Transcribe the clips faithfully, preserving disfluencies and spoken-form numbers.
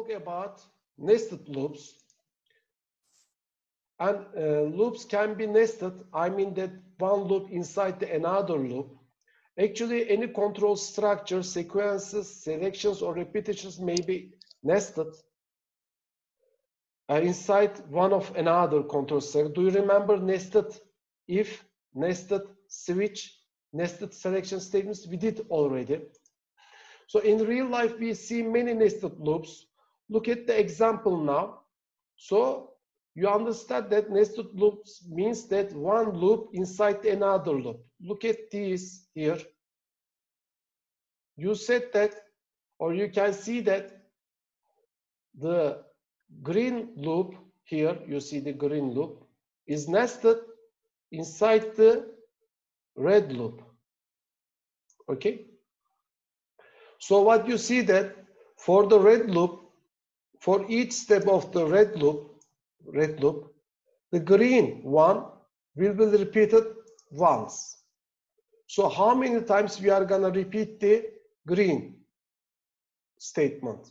talk about nested loops. And uh, loops can be nested. I mean that one loop inside the another loop. Actually, any control structure, sequences, selections, or repetitions may be nested uh, inside one of another control structure. Do you remember nested if, nested switch, nested selection statements? We did already. So in real life, we see many nested loops. Look at the example now. So you understand that nested loops means that one loop inside another loop. Look at these here. You said that, or you can see that the green loop here, you see the green loop, is nested inside the red loop. Okay? So what you see that for the red loop, for each step of the red loop, red loop, the green one will be repeated once. So how many times we are gonna repeat the green statement?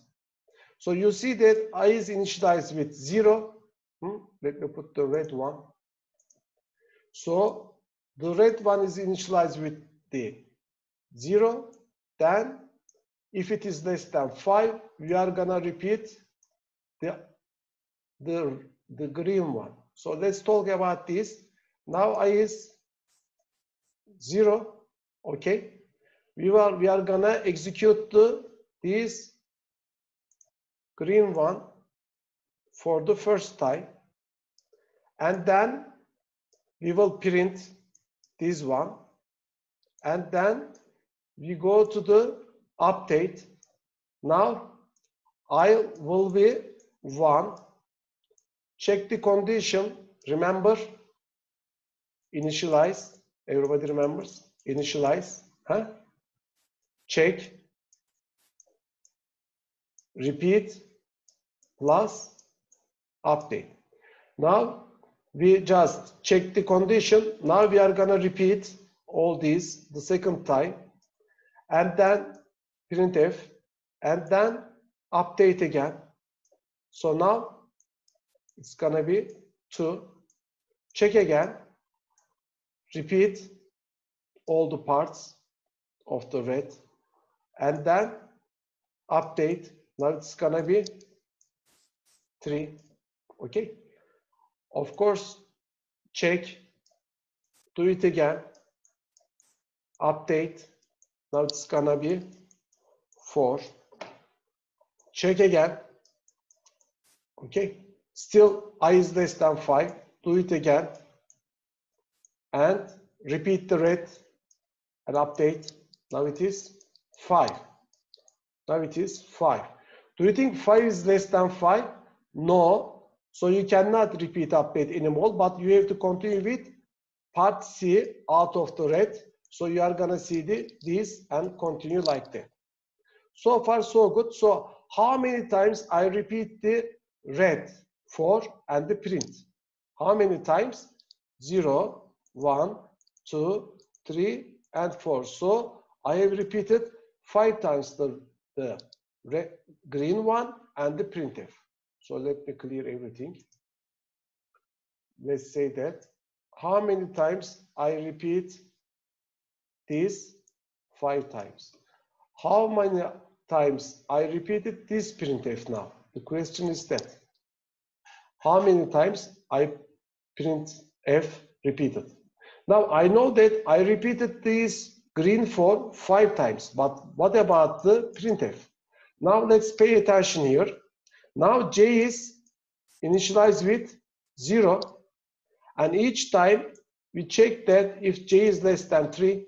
So you see that I is initialized with zero. Hmm? Let me put the red one. So the red one is initialized with the zero, then if it is less than five, we are gonna repeat the, the, the green one. So let's talk about this. Now I is zero, okay? We are, we are gonna execute the, this green one for the first time. And then we will print this one. And then we go to the update. Now I will be one. Check the condition. Remember, initialize. Everybody remembers, initialize. Huh? Check, repeat, plus update. Now we just check the condition. Now we are gonna repeat all these the second time, and then printf, and then update again. So now it's gonna be two. Check again, repeat all the parts of the red, and then update. Now it's gonna be three. Okay, of course, check, do it again, update. Now it's gonna be four. Check again. Okay. Still I is less than five. Do it again. And repeat the red and update. Now it is five. Now it is five. Do you think five is less than five? No. So you cannot repeat update anymore, but you have to continue with part C out of the red. So you are gonna see the, this and continue like that. So far, so good. So how many times I repeat the red, four, and the print? How many times? Zero, one, two, three, and four. So I have repeated five times the, the red, green one and the printf. So let me clear everything. Let's say that. How many times I repeat this? Five times. How many times I repeated this printf now? The question is that. How many times I printf repeated? Now I know that I repeated this green form five times, but what about the printf? Now let's pay attention here. Now J is initialized with zero, and each time we check that if J is less than three,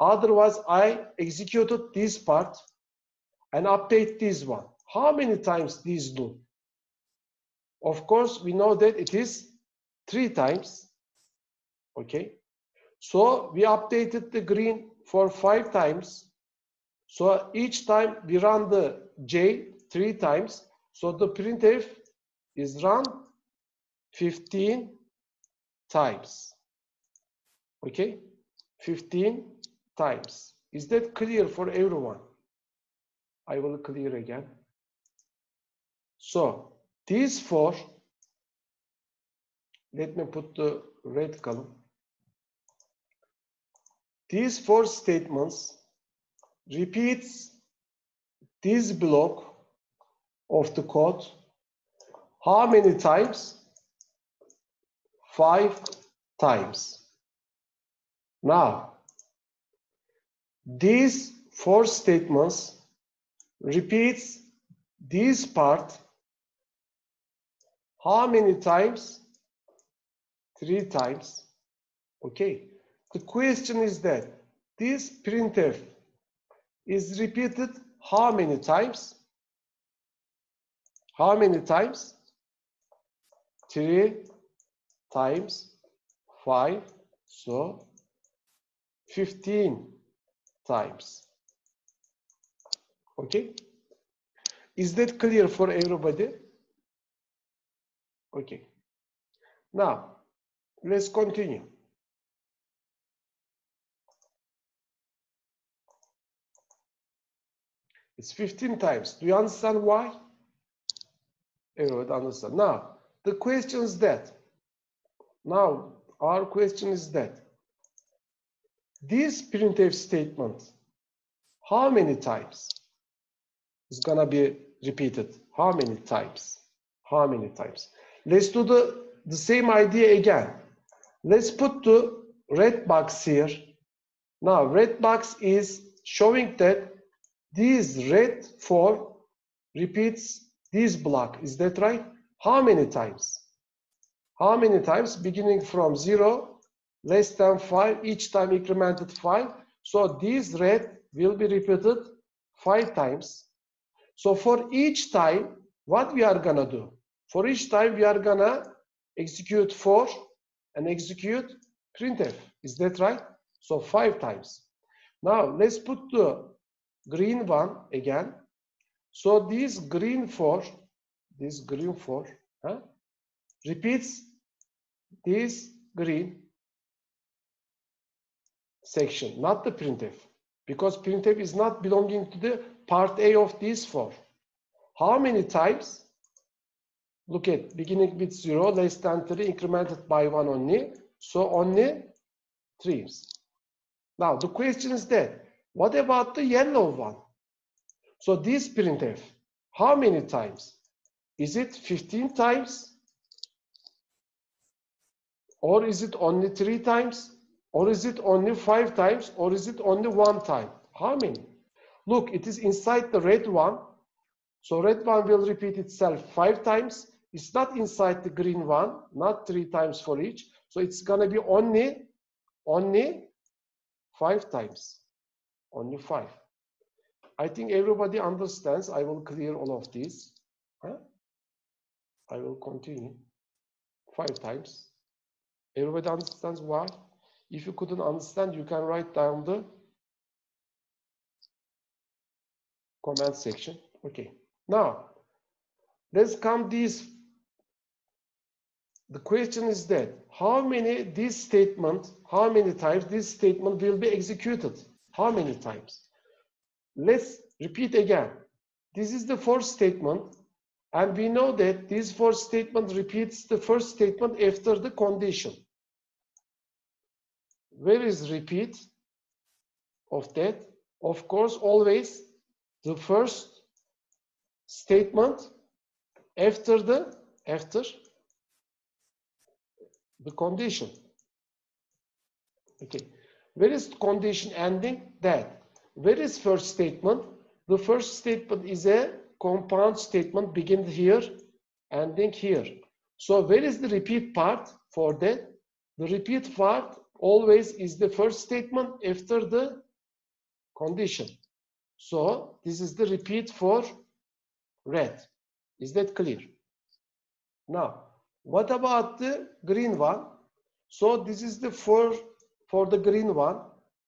otherwise I executed this part and update this one. How many times this loop? Of course, we know that it is three times. Okay. So we updated the green for five times. So each time we run the J three times. So the printf is run fifteen times. Okay. fifteen times. Is that clear for everyone? I will clear again. So these four, let me put the red column. These four statements repeats this block of the code how many times? Five times. Now, these four statements repeats this part how many times? Three times. Okay. The question is that this printf is repeated how many times? How many times? Three times five, so fifteen times. Okay. Is that clear for everybody? Okay. Now, let's continue. It's fifteen times. Do you understand why? Everybody understand. Now, the question is that, now our question is that, this printf statement, how many times is gonna be repeated? How many times? How many times? Let's do the, the same idea again. Let's put the red box here. Now, red box is showing that this red four repeats this block. Is that right? How many times? How many times? Beginning from zero, less than five, each time incremented five. So this red will be repeated five times. So for each time, what we are gonna do? For each time, we are gonna execute for and execute printf. Is that right? So five times. Now let's put the green one again. So this green four, this green four, huh, repeats this green section, not the printf, because printf is not belonging to the part A of this four. How many times? Look at beginning with zero, less than three, incremented by one only. So only three. Now the question is that, what about the yellow one? So this printf, how many times? Is it fifteen times? Or is it only three times? Or is it only five times? Or is it only one time? How many? Look, it is inside the red one. So red one will repeat itself five times. It's not inside the green one, not three times for each. So it's gonna be only, only five times. Only five. I think everybody understands. I will clear all of these. Huh? I will continue. Five times. Everybody understands why? If you couldn't understand, you can write down the comment section. Okay. Now, let's come this. The question is that how many this statement, how many times this statement will be executed? How many times? Let's repeat again. This is the fourth statement. And we know that this fourth statement repeats the first statement after the condition. Where is repeat of that? Of course, always the first statement after the, after the condition. Okay. Where is the condition ending? That. Where is first statement? The first statement is a compound statement, begin here, ending here. So where is the repeat part for that? The repeat part always is the first statement after the condition. So this is the repeat for red. Is that clear? Now, what about the green one? So this is the for, for the green one.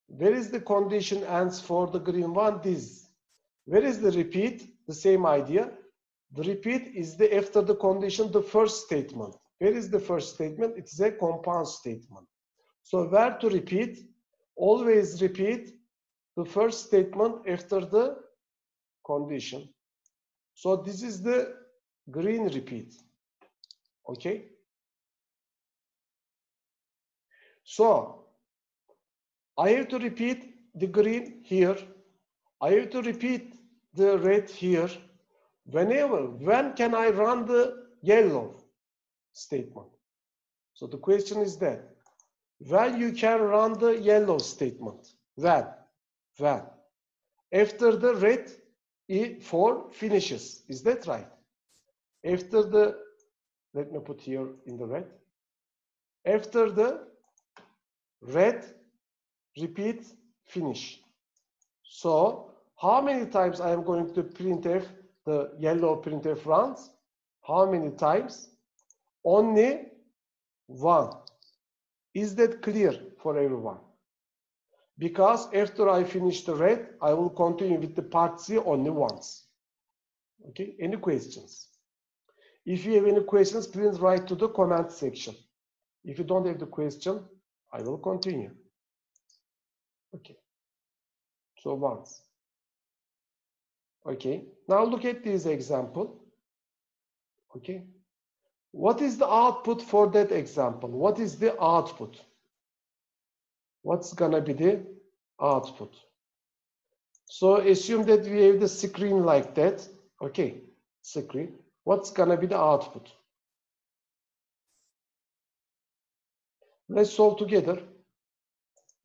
Where is the condition ends for the green one? This. Where is the repeat? The same idea. The repeat is the after the condition, the first statement. Where is the first statement? It's a compound statement. So where to repeat? Always repeat the first statement after the condition. So this is the green repeat. Okay. So I have to repeat the green here. I have to repeat the red here. Whenever, when can I run the yellow statement? So the question is that when you can run the yellow statement. When? When? After the red for finishes. Is that right? After the, let me put here in the red. After the red repeat finish. So how many times I am going to printf the yellow printf runs? How many times? Only one. Is that clear for everyone? Because after I finish the red, I will continue with the part C only once. Okay, any questions? If you have any questions, please write to the comment section. If you don't have the question, I will continue. Okay. So once. Okay. Now look at this example. Okay. What is the output for that example? What is the output? What's gonna be the output? So assume that we have the screen like that. Okay, screen. What's gonna be the output? Let's solve together.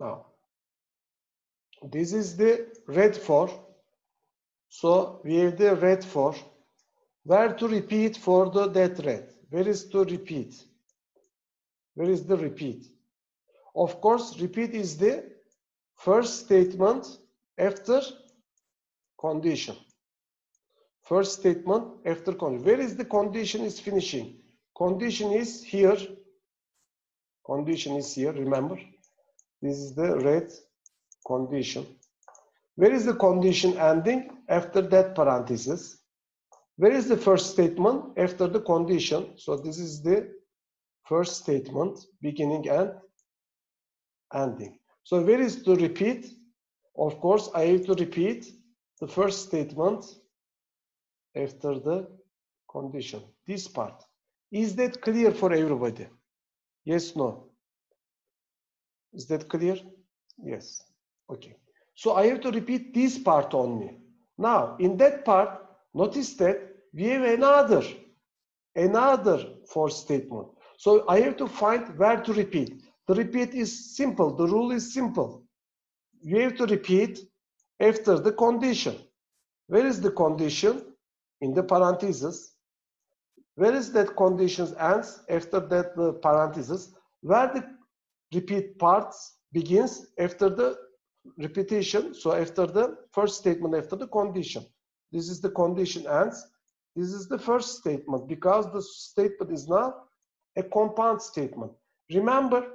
Now, this is the red for. So we have the red for. Where to repeat for the that red? Where is to repeat? Where is the repeat? Of course, repeat is the first statement after condition. First statement after condition. Where is the condition is finishing? Condition is here. Condition is here, remember. This is the red condition. Where is the condition ending? After that parenthesis. Where is the first statement? After the condition. So this is the first statement, beginning and ending. So where is to repeat? Of course, I have to repeat the first statement after the condition. This part. Is that clear for everybody? Yes, no. Is that clear? Yes. Okay. So I have to repeat this part only. Now, in that part, notice that we have another, another for statement. So I have to find where to repeat. The repeat is simple. The rule is simple. You have to repeat after the condition. Where is the condition? In the parentheses. Where is that condition ends? After that, the parentheses. Where the repeat parts begins? After the repetition. So after the first statement, after the condition. This is the condition ends. This is the first statement because the statement is now a compound statement. Remember,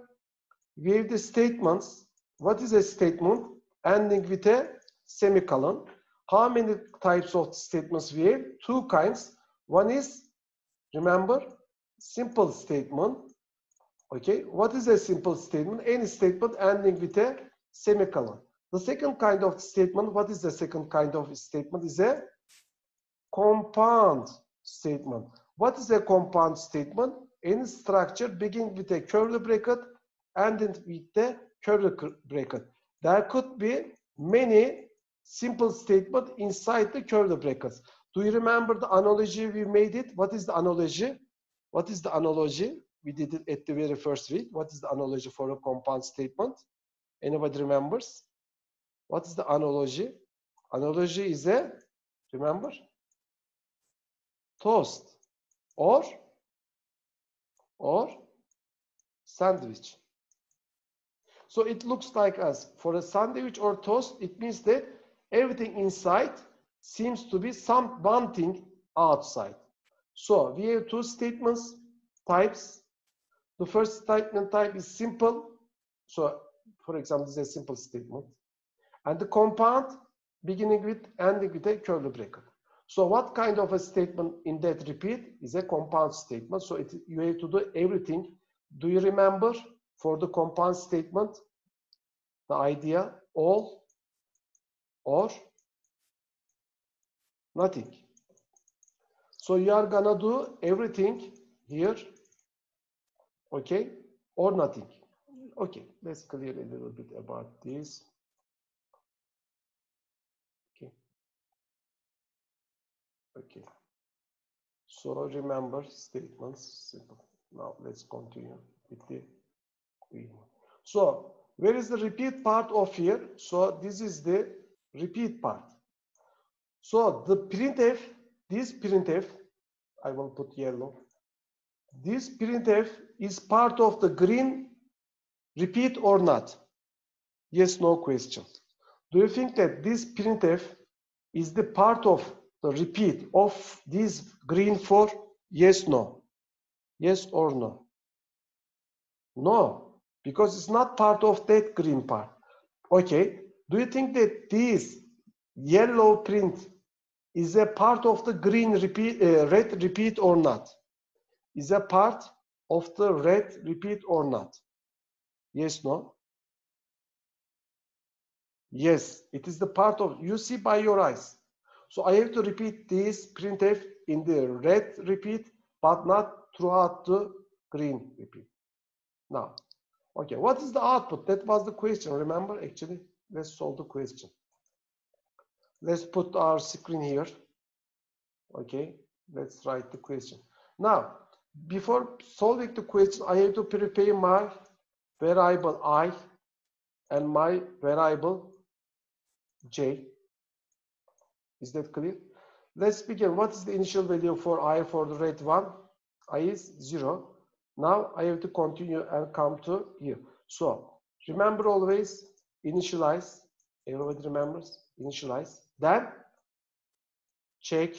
we have the statements. What is a statement? Ending with a semicolon. How many types of statements we have? Two kinds. One is, remember, simple statement. Okay, what is a simple statement? Any statement ending with a semicolon. The second kind of statement, what is the second kind of statement? Is a compound statement. What is a compound statement? Any structure beginning with a curly bracket, ending with the curly bracket. There could be many simple statements inside the curly brackets. Do you remember the analogy we made it? What is the analogy? What is the analogy? We did it at the very first week. What is the analogy for a compound statement? Anybody remembers? What is the analogy? Analogy is a, remember? Toast or, or sandwich. So it looks like us. For a sandwich or toast, it means that everything inside seems to be some one thing outside. So we have two statements, types. The first statement type is simple. So for example, this is a simple statement. And the compound beginning with, ending with a curly bracket. So what kind of a statement in that repeat is a compound statement. So it, you have to do everything. Do you remember for the compound statement, the idea all or nothing? So you are gonna do everything here. Okay? Or nothing. Okay. Let's clear a little bit about this. Okay. Okay. So remember statements. Simple. Now let's continue with the reading. So where is the repeat part of here? So this is the repeat part. So the printf, this printf, I will put yellow. This printf is part of the green repeat or not? Yes, no question. Do you think that this printf is the part of the repeat of this green for? Yes, no. Yes or no? No, because it's not part of that green part. Okay. Do you think that this yellow print is a part of the green repeat, uh, red repeat or not? Is a part of the red repeat or not? Yes, no? Yes, it is the part of, you see by your eyes. So I have to repeat this printf in the red repeat, but not throughout the green repeat. Now, okay, what is the output? That was the question, remember? Actually, let's solve the question. Let's put our screen here. Okay, let's write the question. Now, before solving the question, I have to prepare my variable I and my variable j. Is that clear? Let's begin. What is the initial value for I for the red one? I is zero. Now I have to continue and come to here. So remember always initialize. Everybody remembers initialize. Then check.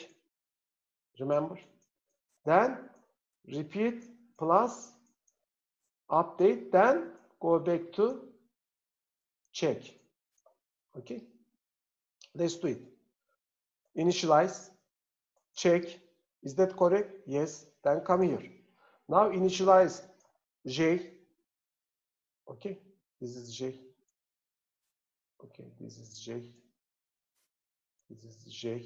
Remember. Then repeat plus update. Then go back to check. Okay. Let's do it. Initialize. Check. Is that correct? Yes. Then come here. Now initialize J. Okay, this is J. Okay, this is J. This is J.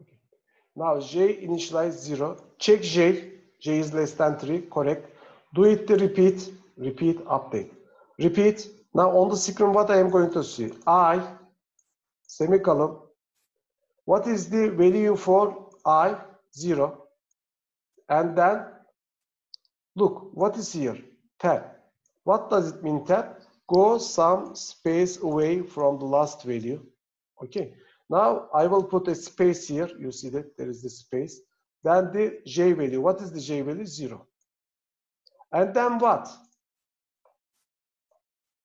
Okay. Now J initialize zero. Check J. J is less than three. Correct. Do it the repeat. Repeat update. Repeat. Now on the screen, what I am going to see? I semicolon. What is the value for I? Zero. And then look, what is here? ten. What does it mean, ten? Go some space away from the last value. Okay. Now I will put a space here. You see that there is the space. Then the J value. What is the J value? Zero. And then what?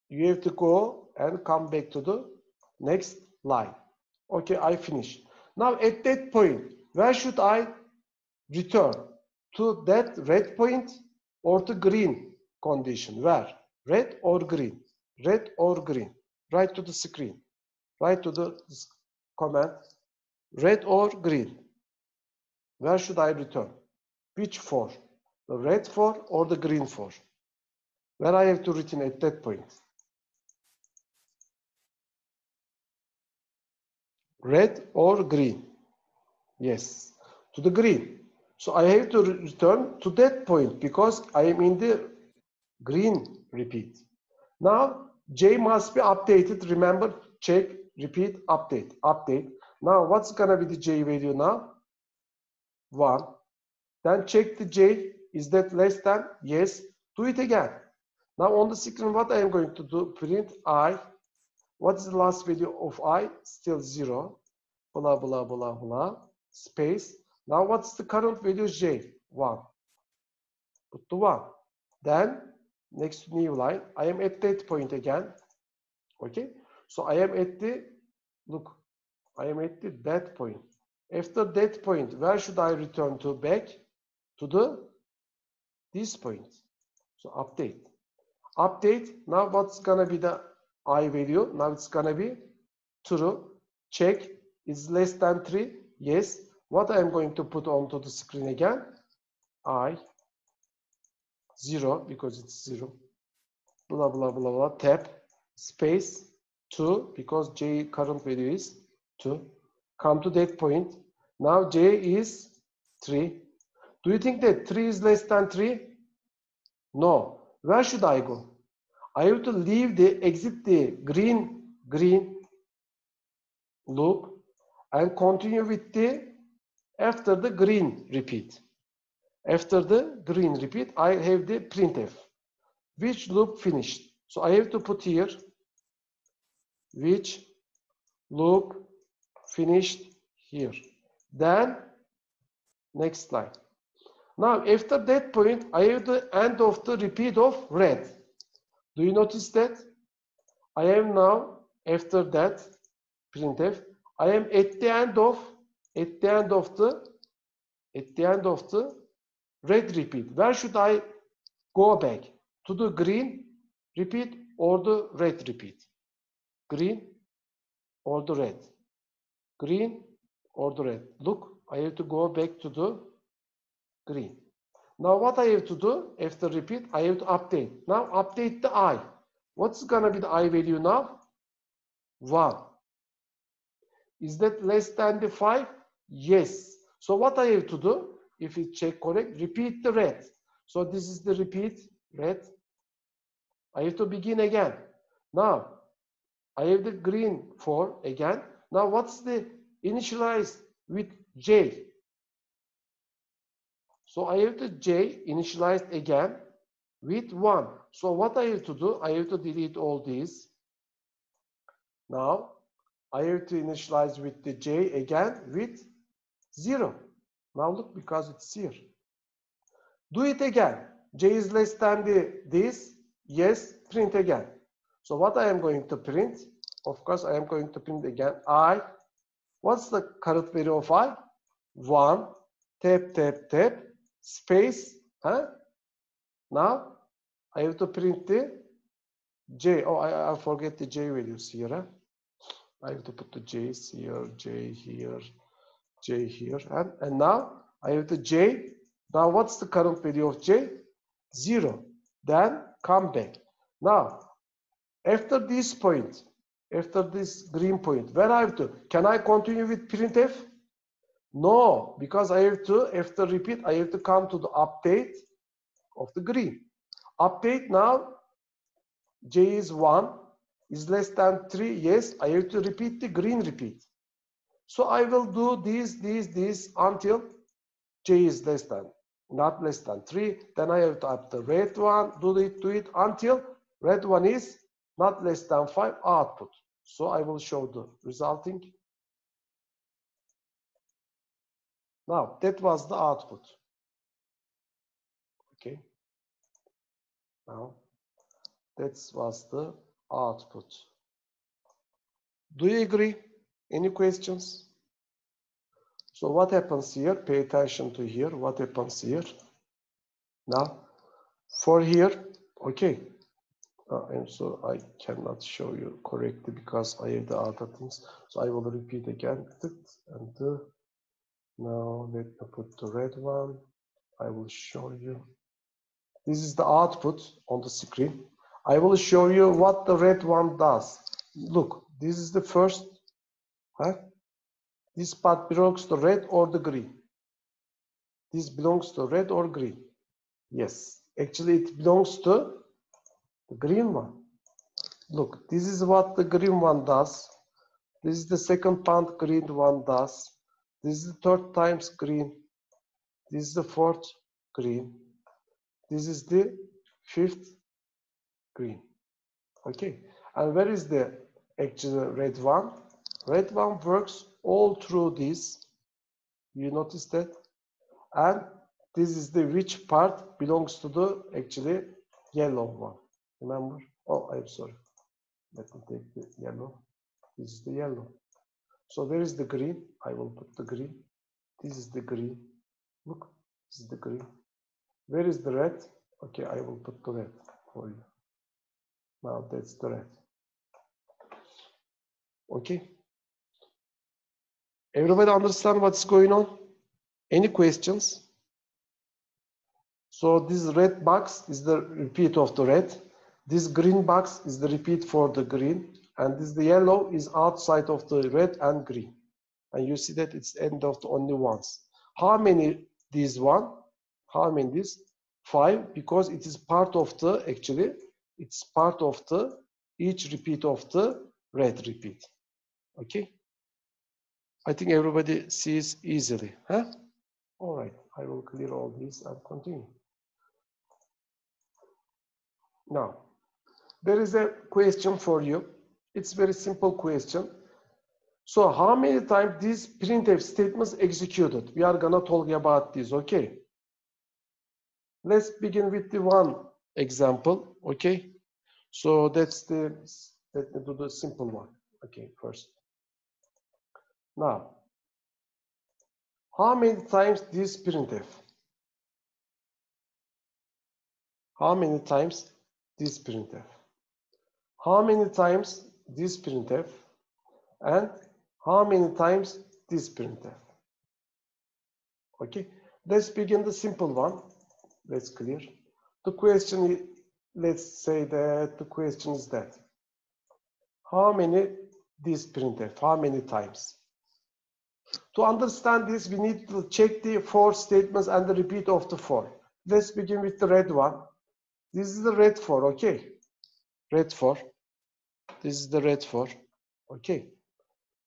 You have to go and come back to the next line. Okay, I finish. Now at that point, where should I return? To that red point or to green condition? Where? Red or green? Red or green? Right to the screen. Right to the comment. Red or green? Where should I return? Which for? The red for or the green for? Where I have to return at that point? Red or green? Yes, to the green. So I have to return to that point because I am in the green repeat. Now J must be updated. Remember, check, repeat, update, update. Now what's gonna be the J value now? One. Then check the J. Is that less than? Yes. Do it again. Now on the screen, what I am going to do? Print I. What is the last value of I? Still zero. Blah, blah, blah, blah. Space. Now what's the current value? J. one. Put the one. Then next new line. I am at that point again. Okay. So I am at the, look, I am at the that point. After that point, where should I return to back? To the, this point. So update. Update. Now what's gonna be the I value? Now it's gonna be true. Check. Is less than three. Yes. What I am going to put onto the screen again? I. Zero, because it's zero. Blah, blah, blah, blah. Tab. Space. Two, because J current value is two. come to that point. Now J is three. Do you think that three is less than three? No. Where should I go? I have to leave the exit the green green loop and continue with the after the green repeat. After the green repeat, I have the printf. Which loop finished? So I have to put here which loop finished here. Then next line. Now after that point, I have the end of the repeat of red. Do you notice that? I am now after that printf. I am at the end of at the end of the at the end of the red repeat. Where should I go back? To the green repeat or the red repeat? Green or the red? Green or the red? Look, I have to go back to the green. Now what I have to do after repeat? I have to update. Now update the I. What's gonna be the I value now? One. Is that less than the five? Yes. So what I have to do? If we check correct, repeat the red. So this is the repeat red. I have to begin again. Now I have the green four again. Now what's the initialize with J? So I have to J initialized again with one. So what I have to do? I have to delete all these. Now I have to initialize with the J again with zero. Now look, because it's here. Do it again. J is less than the this. Yes, print again. So what I am going to print? Of course, I am going to print again. I. What's the caret value of I? One. Tap, tap, tap. Space. Huh? Now I have to print the J. Oh, I, I forget the J values here. Huh? I have to put the J's here, J here, J here, and, and now I have the J. Now what's the current value of J? Zero. Then come back. Now after this point, after this green point, where I have to, can I continue with printf? No, because I have to, after repeat, I have to come to the update of the green. Update now, J is one, is less than three, yes, I have to repeat the green repeat. So I will do this, this, this until J is less than, not less than three. Then I have to up the red one, do it, do it until red one is not less than five output. So I will show the resulting. Now that was the output. Okay. Now that was the output. Do you agree? Any questions? So what happens here? Pay attention to here. What happens here? Now, for here, okay. Uh, and so I cannot show you correctly because I have the other things. So I will repeat again. And uh, now let me put the red one. I will show you. This is the output on the screen. I will show you what the red one does. Look, this is the first. Huh? This part belongs to red or the green? This belongs to red or green? Yes. Actually, it belongs to the green one. Look, this is what the green one does. This is the second part green one does. This is the third times green. This is the fourth green. This is the fifth green. Okay. And where is the actual red one? Red one works all through this. You notice that? And this is the which part belongs to the actually yellow one. Remember? Oh, I'm sorry. Let me take the yellow. This is the yellow. So there is the green. I will put the green. This is the green. Look, this is the green. Where is the red? Okay, I will put the red for you. Now that's the red. Okay. Everybody understand what's going on? Any questions? So this red box is the repeat of the red. This green box is the repeat for the green. And this the yellow is outside of the red and green. And you see that it's end of the only ones. How many this one? How many this? Five, because it is part of the, actually, it's part of the, each repeat of the red repeat. Okay? I think everybody sees easily. Huh? All right, I will clear all this and continue. Now, there is a question for you. It's a very simple question. So how many times this printf statements executed? We are gonna talk about this, okay? Let's begin with the one example, okay? So that's the, let me do the simple one, okay, first. Now, how many times this printf? How many times this printf? How many times this printf? And how many times this printf? Okay, let's begin the simple one. Let's clear. The question is, let's say that the question is that. How many this printf? How many times? To understand this, we need to check the for statements and the repeat of the for. Let's begin with the red one. This is the red for, okay. Red for. This is the red for. Okay.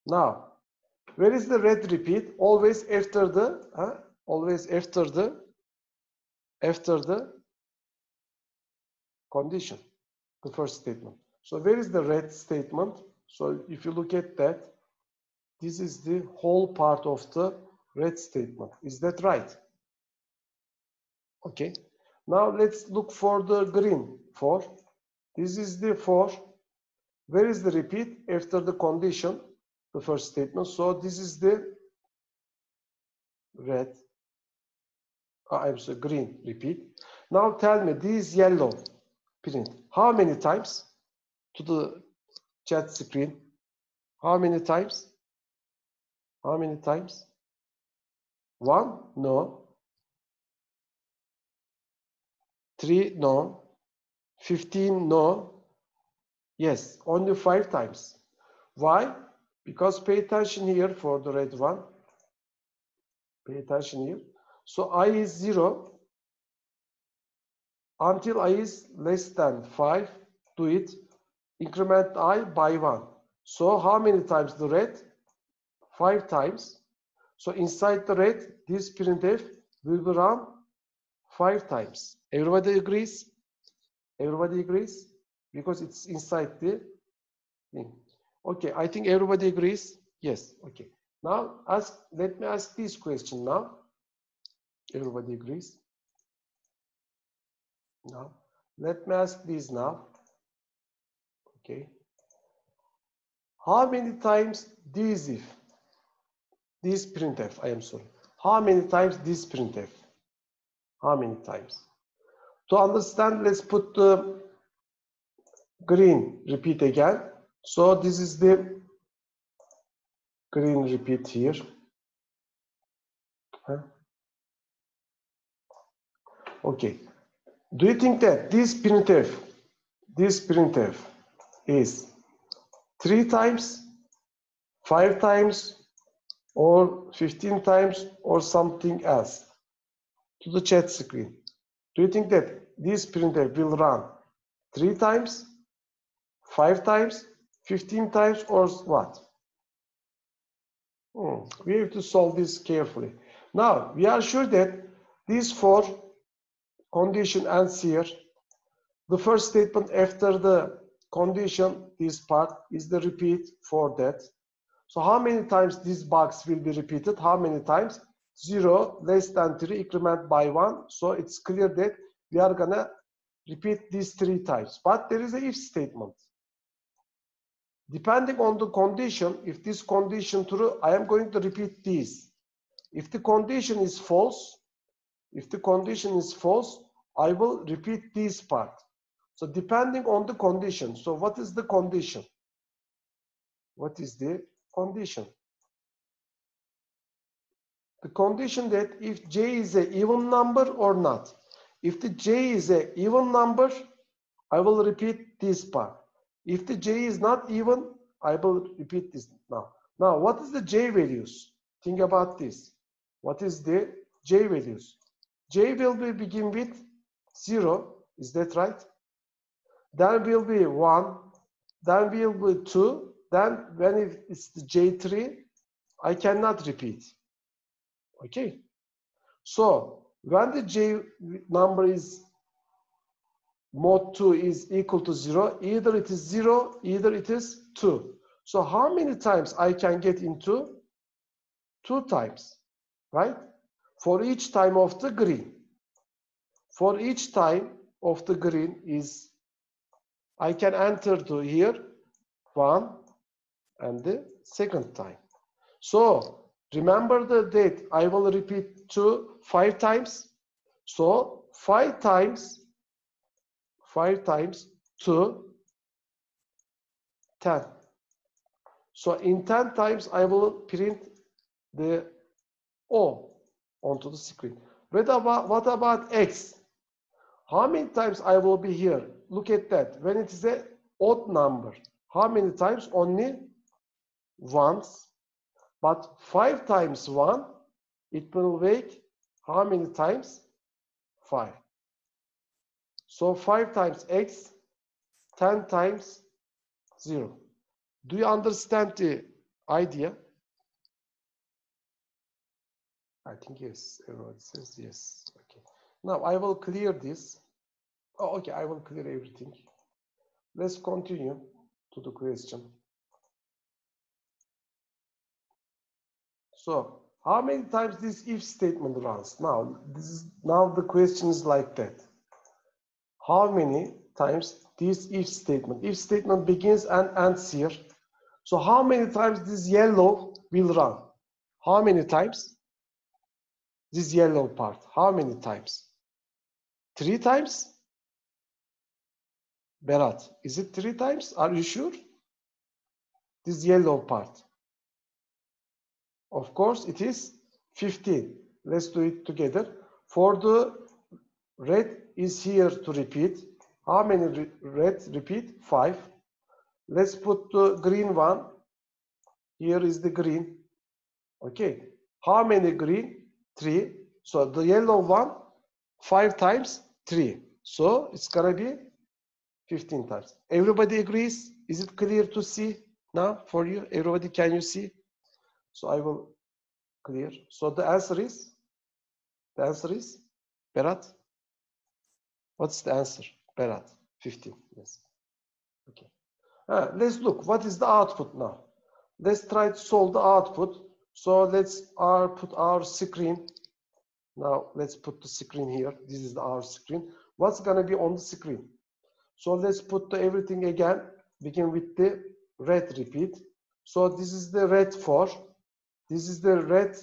Now, where is the red repeat? Always after the, huh? always after the, after the condition, the first statement. So where is the red statement? So if you look at that, this is the whole part of the red statement. Is that right? Okay. Now let's look for the green for. This is the for. Where is the repeat? After the condition, the first statement. So this is the red. Oh, I'm sorry, green repeat. Now tell me, this yellow print. How many times? To the chat screen. How many times? How many times? One? No. Three? No. Fifteen? No. Yes, only five times. Why? Because pay attention here for the red one. Pay attention here. So I is zero. Until I is less than five, do it. Increment I by one. So how many times the red? Five times. So inside the red, this printf will be run five times. Everybody agrees? Everybody agrees? Because it's inside the thing. Okay, I think everybody agrees. Yes, okay. Now ask, let me ask this question now. Everybody agrees? Now, let me ask this now. Okay. How many times this if? This printf, I am sorry. How many times this printf? How many times? To understand, let's put the green repeat again. So this is the green repeat here. Huh? Okay. Do you think that this printf, this printf is three times, five times, or fifteen times, or something else? To the chat screen. Do you think that this printf will run three times, five times, fifteen times, or what? Hmm. We have to solve this carefully. Now, we are sure that these four condition ends here. The first statement after the condition, this part, is the repeat for that. So how many times this box will be repeated? How many times? Zero, less than three, increment by one. So it's clear that we are gonna repeat these three times. But there is a if statement. Depending on the condition, if this condition true, I am going to repeat these. If the condition is false, if the condition is false, I will repeat this part. So depending on the condition. So what is the condition? What is the condition? The condition that if J is an even number or not. If the J is an even number, I will repeat this part. If the J is not even, I will repeat this now. Now, what is the J values? Think about this. What is the J values? J will be begin with zero. Is that right? Then will be one. Then will be two. Then when it's the J three, I cannot repeat. Okay. So when the J number is mod two is equal to zero, either it is zero, either it is two. So how many times I can get into? Two times, right? For each time of the green. For each time of the green is, I can enter to here one and the second time. So remember the date, I will repeat two, five times. So five times, five times two, ten. So in ten times, I will print the O onto the screen. What about, what about X? How many times I will be here? Look at that. When it is an odd number, how many times? Only once. But five times one, it will make how many times? Five. So five times X, ten times zero. Do you understand the idea? I think yes, everyone says yes. Okay. Now I will clear this. Oh, okay, I will clear everything. Let's continue to the question. So how many times this if statement runs? Now, this is, now the question is like that. How many times this if statement? If statement begins and ends here. So how many times this yellow will run? How many times? This yellow part, how many times? Three times? Berat, is it three times? Are you sure? This yellow part. Of course, it is fifteen. Let's do it together. For the red is here to repeat. How many re red repeat? Five. Let's put the green one. Here is the green. Okay. How many green? three. So the yellow one, five times three. So it's going to be fifteen times. Everybody agrees? Is it clear to see now for you? Everybody, can you see? So I will clear. So the answer is, the answer is, Berat. What's the answer? Berat, fifteen. Yes. Okay. Uh, let's look. What is the output now? Let's try to solve the output. So let's our, put our screen. Now let's put the screen here. This is our screen. What's going to be on the screen? So let's put the everything again. Begin with the red repeat. So this is the red for. This is the red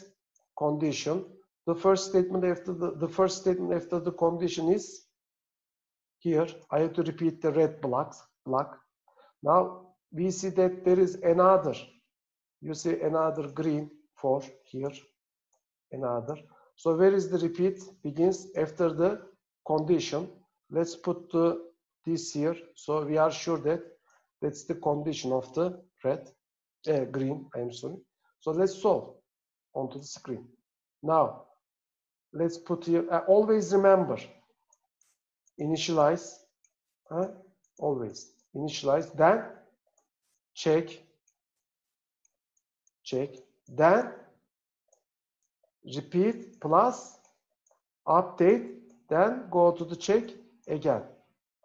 condition. The first statement after the, the first statement after the condition is here. I have to repeat the red blocks block. Now we see that there is another. You see another green for here, another. So where is the repeat? Begins after the condition. Let's put the, this here. So we are sure that that's the condition of the red, uh, green, I'm sorry. So let's solve onto the screen. Now, let's put here, uh, always remember, initialize, huh? always initialize, then check, check, then repeat plus update, then go to the check again.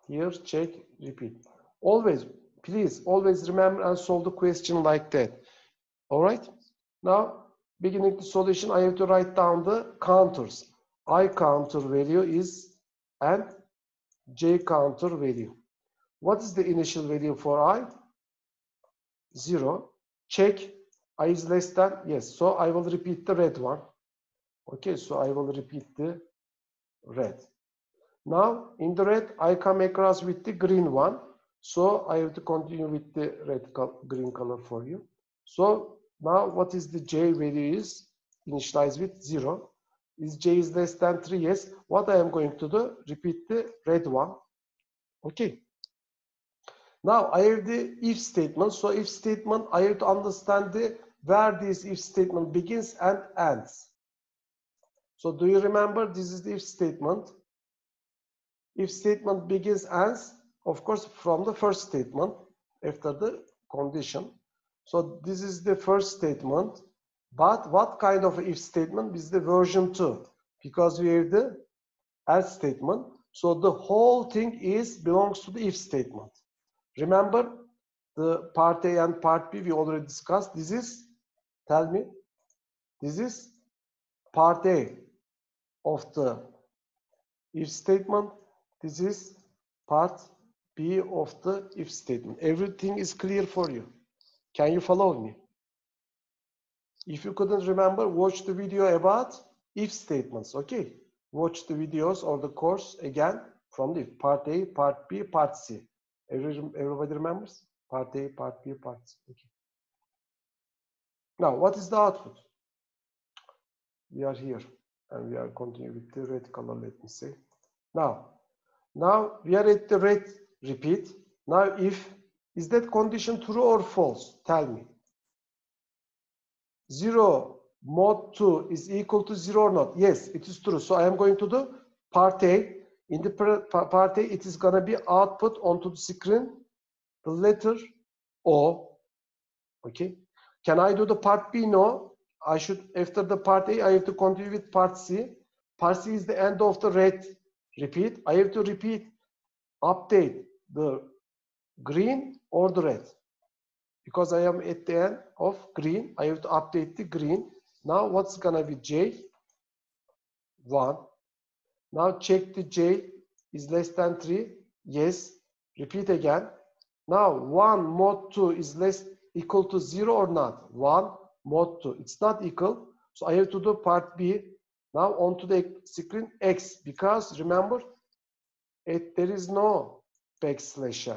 Here, check, repeat. Always, please, always remember and solve the question like that. All right. Now, beginning the solution, I have to write down the counters. I counter value is and J counter value. What is the initial value for I? Zero. Check. I is less than, yes. So I will repeat the red one. Okay, so I will repeat the red. Now, in the red, I come across with the green one. So I have to continue with the red col- green color for you. So now what is the J value is? Initialized with zero. Is J is less than three? Yes. What I am going to do? Repeat the red one. Okay. Now I have the if statement. So if statement, I have to understand the where this if statement begins and ends. So do you remember this is the if statement? If statement begins ends, of course, from the first statement after the condition. So this is the first statement. But what kind of if statement? This is the version two, because we have the else statement. So the whole thing is belongs to the if statement. Remember the part A and part B we already discussed. This is, tell me, this is part A of the if statement. This is part B of the if statement. Everything is clear for you. Can you follow me? If you couldn't remember, watch the video about if statements, okay? Watch the videos or the course again from the part A, part B, part C. Everybody remembers? Part A, part B, part C, okay. Now, what is the output? We are here and we are continuing with the red color, let me say. Now, now we are at the red repeat. Now, if, is that condition true or false? Tell me. zero mod two is equal to zero or not? Yes, it is true. So I am going to do part A. In the part A, it is going to be output onto the screen, the letter O. Okay. Can I do the part B? No. I should, after the part A, I have to continue with part C. Part C is the end of the red repeat. I have to repeat, update the green or the red. Because I am at the end of green, I have to update the green. Now what's gonna be J one? Now check the J is less than three. Yes, repeat again. Now one mod two is less equal to zero or not? one mod two, it's not equal. So I have to do part B. Now onto the screen X, because remember, it, there is no backslash.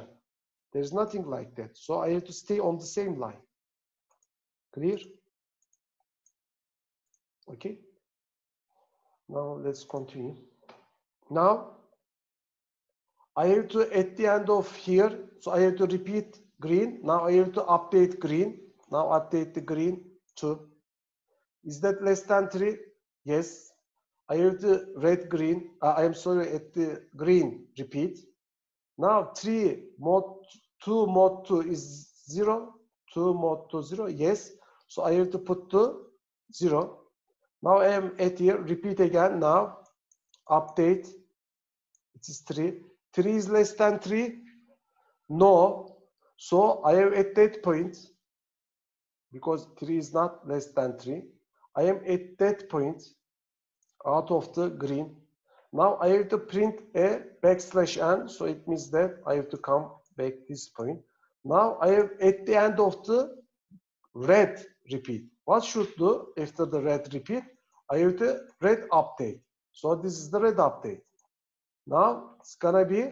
There's nothing like that. So I have to stay on the same line. Clear? Okay. Now let's continue. Now, I have to, at the end of here, so I have to repeat green. Now I have to update green. Now update the green to. Is that less than three? Yes. I have to red green. Uh, I am sorry, at the green repeat. Now three mod two mod two is zero, two mod two zero, yes. So I have to put two zero. Now I am at here, repeat again now, update, it is three. three is less than three, no. So I am at that point, because three is not less than three. I am at that point, out of the green. Now I have to print a backslash n, so it means that I have to come back this point. Now I am at the end of the red repeat. What should do after the red repeat? I have the red update. So this is the red update. Now it's gonna be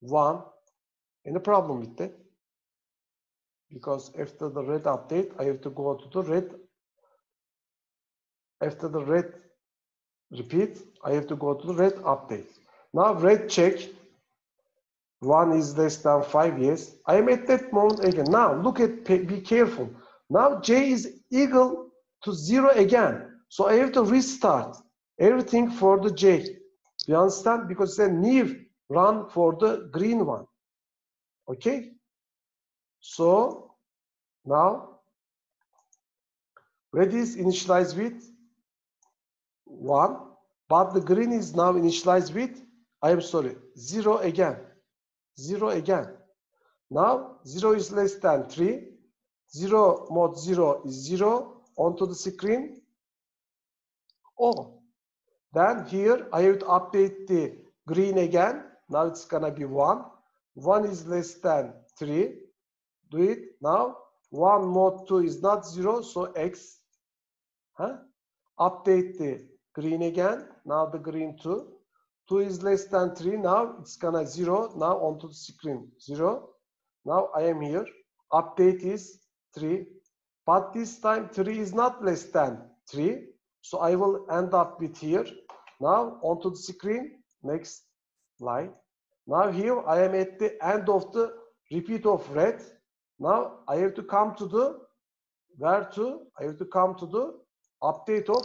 one. Any problem with that? Because after the red update, I have to go to the red. After the red repeat, I have to go to the red update. Now red check, one is less than five, yes. I am at that moment again. Now look at, be careful. Now J is equal to zero again. So I have to restart everything for the J. You understand? Because it's a new run for the green one. Okay? So now red is initialized with one, but the green is now initialized with, I am sorry, zero again, zero again. Now zero is less than three, zero mod zero is zero, onto the screen, oh. Then here I have to update the green again, now it's gonna be one, one is less than three, do it now, one mod two is not zero, so X, huh? Update the green again, now the green two, two is less than three, now it's gonna zero, now onto the screen, zero, now I am here, update is three, but this time three is not less than three, so I will end up with here, now onto the screen, next line, now here I am at the end of the repeat of red, now I have to come to the where to, I have to come to the update of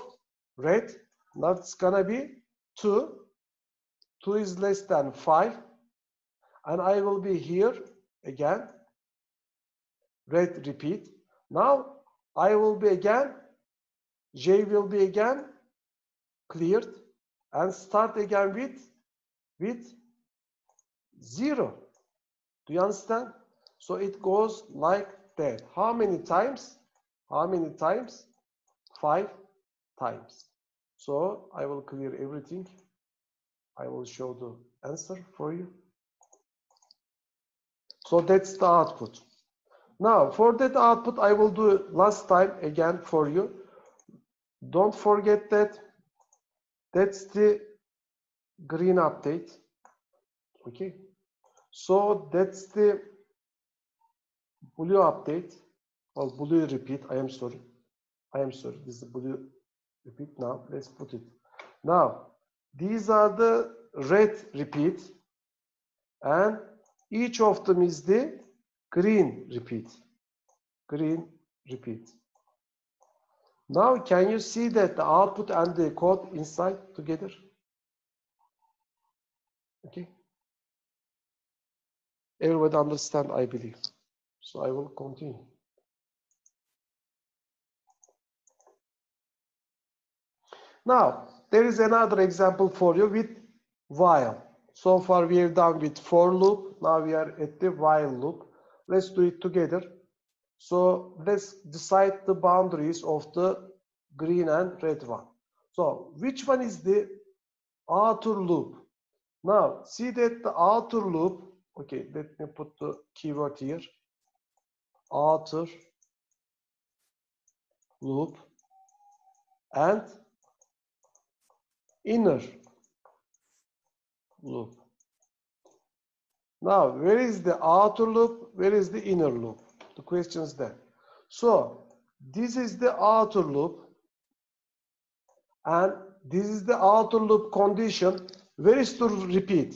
red. Now it's gonna be two. two is less than five. And I will be here again. Red repeat. Now I will be again. J will be again cleared. And start again with, with zero. Do you understand? So it goes like that. How many times? How many times? Five times. So I will clear everything. I will show the answer for you. So that's the output. Now for that output, I will do last time again for you. Don't forget that. That's the green update. Okay. So that's the blue update or blue repeat. I am sorry. I am sorry. This is the blue repeat now. Let's put it. Now, these are the red repeat, and each of them is the green repeat. Green repeat. Now, can you see that the output and the code inside together? Okay. Everybody understand, I believe. So I will continue. Now, there is another example for you with while. So far we have done with for loop. Now we are at the while loop. Let's do it together. So let's decide the boundaries of the green and red one. So which one is the outer loop? Now see that the outer loop, okay, let me put the keyword here. Outer loop and inner loop. Now where is the outer loop? Where is the inner loop? The question is there. So this is the outer loop and this is the outer loop condition. Where is to repeat?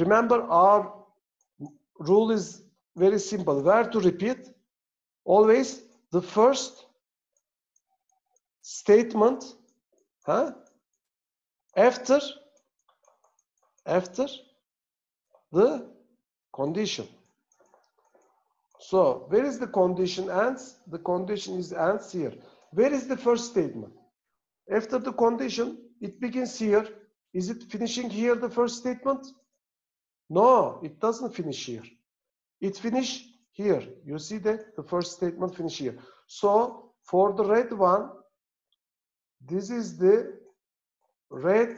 Remember our rule is very simple. Where to repeat? Always the first statement, huh? After, after the condition. So where is the condition ends? The condition is ends here. Where is the first statement? After the condition, it begins here. Is it finishing here, the first statement? No, it doesn't finish here. It finish here. You see that the first statement finish here. So for the red one, this is the red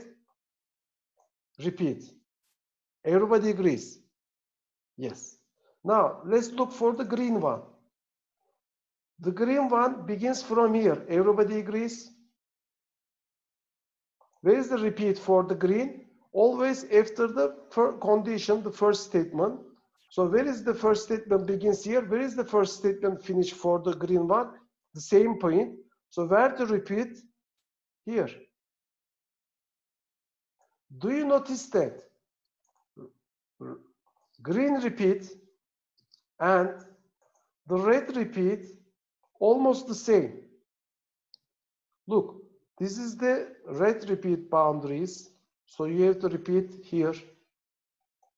repeat. Everybody agrees? Yes. Now let's look for the green one. The green one begins from here. Everybody agrees? Where is the repeat for the green? Always after the first condition, the first statement. So where is the first statement begins here? Where is the first statement finish for the green one? The same point. So where to repeat? Here. Do you notice that green repeat and the red repeat almost the same? Look, this is the red repeat boundaries. So you have to repeat here.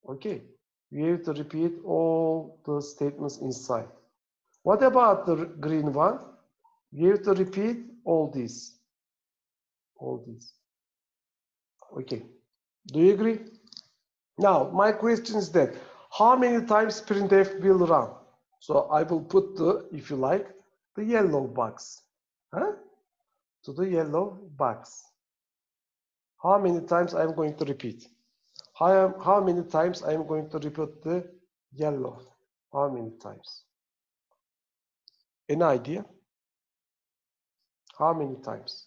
Okay. You have to repeat all the statements inside. What about the green one? You have to repeat all these. All these. Okay. Do you agree? Now, my question is that how many times printf will run? So I will put the, if you like, the yellow box. Huh? To the yellow box. How many times I'm going to repeat? How, how many times I'm going to repeat the yellow? How many times? Any idea? How many times?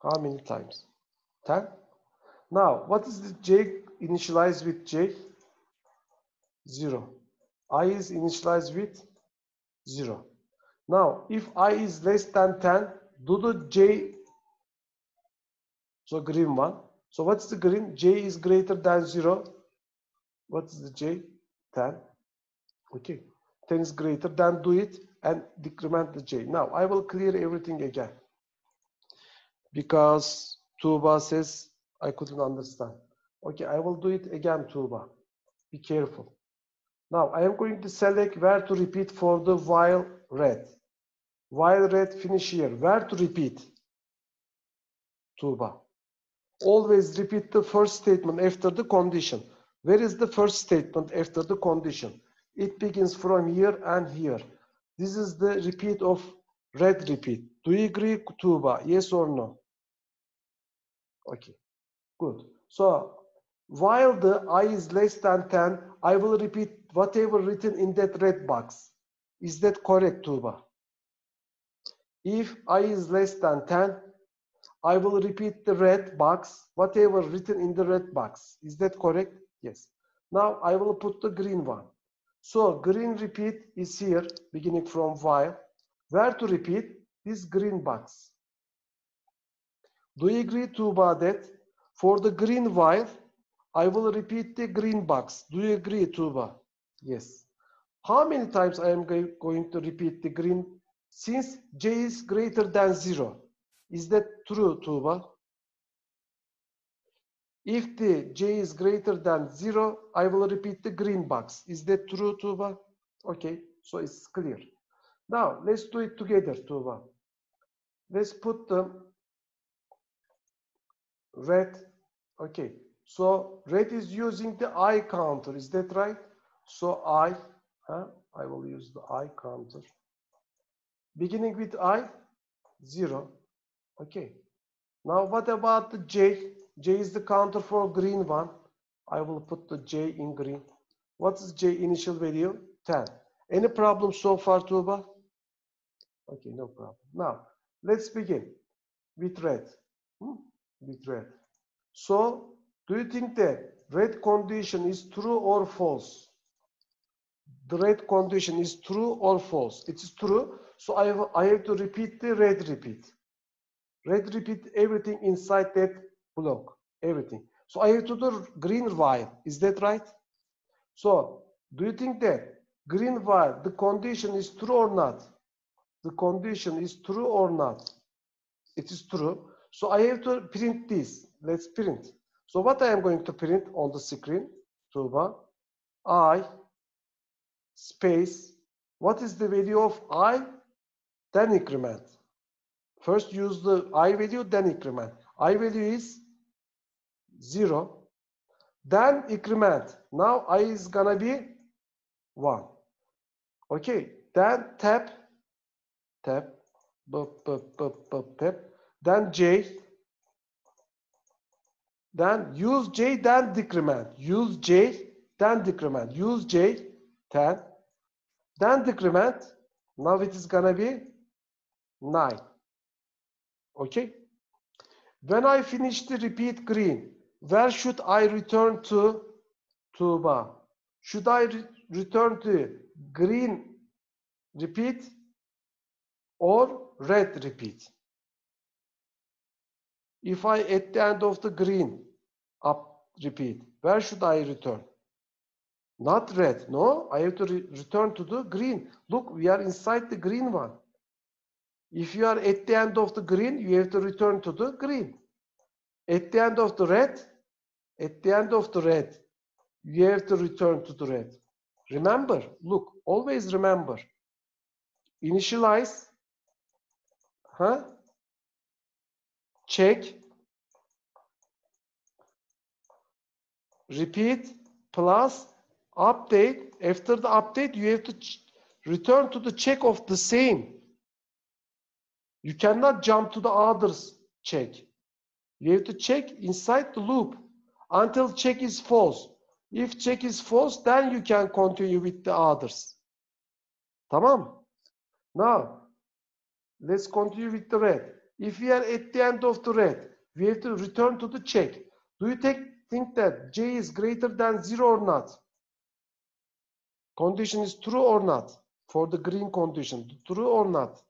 How many times? ten? Now, what is the J initialized with J? zero. I is initialized with zero. Now, if I is less than ten, do the J, so green one. So what's the green? J is greater than zero. What's the J? ten. Okay. ten is greater than do it. and decrement the j. Now, I will clear everything again because Tuğba says I couldn't understand. Okay, I will do it again, Tuğba. Be careful. Now, I am going to select where to repeat for the while red. While red finish here. Where to repeat? Tuğba. Always repeat the first statement after the condition. Where is the first statement after the condition? It begins from here and here. This is the repeat of red repeat. Do you agree, Tuğba? Yes or no? Okay, good. So, while the I is less than ten, I will repeat whatever written in that red box. Is that correct, Tuğba? If I is less than ten, I will repeat the red box, whatever written in the red box. Is that correct? Yes. Now, I will put the green one. So, green repeat is here, beginning from while. Where to repeat? This green box. Do you agree, Tuğba, that for the green while, I will repeat the green box. Do you agree, Tuğba? Yes. How many times I am going to repeat the green since j is greater than zero? Is that true, Tuğba? If the j is greater than zero, I will repeat the green box. Is that true, Tuğba? Okay, so it's clear. Now, let's do it together, Tuğba. Let's put the red, okay. So, red is using the I counter. Is that right? So, I, huh? I will use the I counter. Beginning with I, zero. Okay. Now, what about the J? J is the counter for green one. I will put the J in green. What is J initial value? ten. Any problem so far, Tuğba? Okay, no problem. Now, let's begin with red. Hmm? With red. So, do you think that red condition is true or false? The red condition is true or false? It is true. So I have, I have to repeat the red repeat. Red repeat everything inside that block. Everything. So I have to do green while. Is that right? So do you think that green while, the condition is true or not? The condition is true or not? It is true. So I have to print this. Let's print. So what I am going to print on the screen, Tuğba, I space, what is the value of I, then increment. First use the I value, then increment. I value is zero, then increment. Now I is gonna be one. Okay, then tap, tap, bup, bup, bup, bup, tap, then J. Then use J, then decrement. Use J, then decrement. Use J, ten. Then decrement. Now it is gonna be nine. Okay. When I finish the repeat green, where should I return to? Tuğba. Should I re return to green repeat or red repeat? If I at the end of the green up repeat, where should I return? Not red, no. I have to re return to the green. Look, we are inside the green one. If you are at the end of the green, you have to return to the green. At the end of the red, at the end of the red, you have to return to the red. Remember, look, always remember. Initialize, huh? Check, repeat, plus update. After the update, you have to return to the check of the same. You cannot jump to the others check. You have to check inside the loop until check is false. If check is false, then you can continue with the others. Tamam. Now, let's continue with the red. If we are at the end of the red, we have to return to the check. Do you take, think that J is greater than zero or not? Condition is true or not? For the green condition, true or not?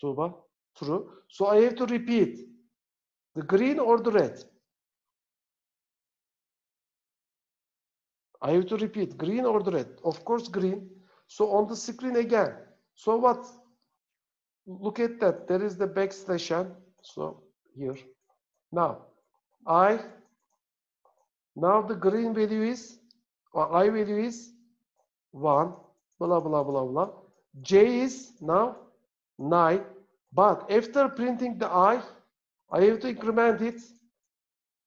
Tuğba, true. So I have to repeat the green or the red? I have to repeat green or the red? Of course green. So on the screen again, So what? Look at that. There is the backslash n. So here. Now, I. Now the green value is, or I value is one. Blah blah blah blah. J is now nine. But after printing the I, I have to increment it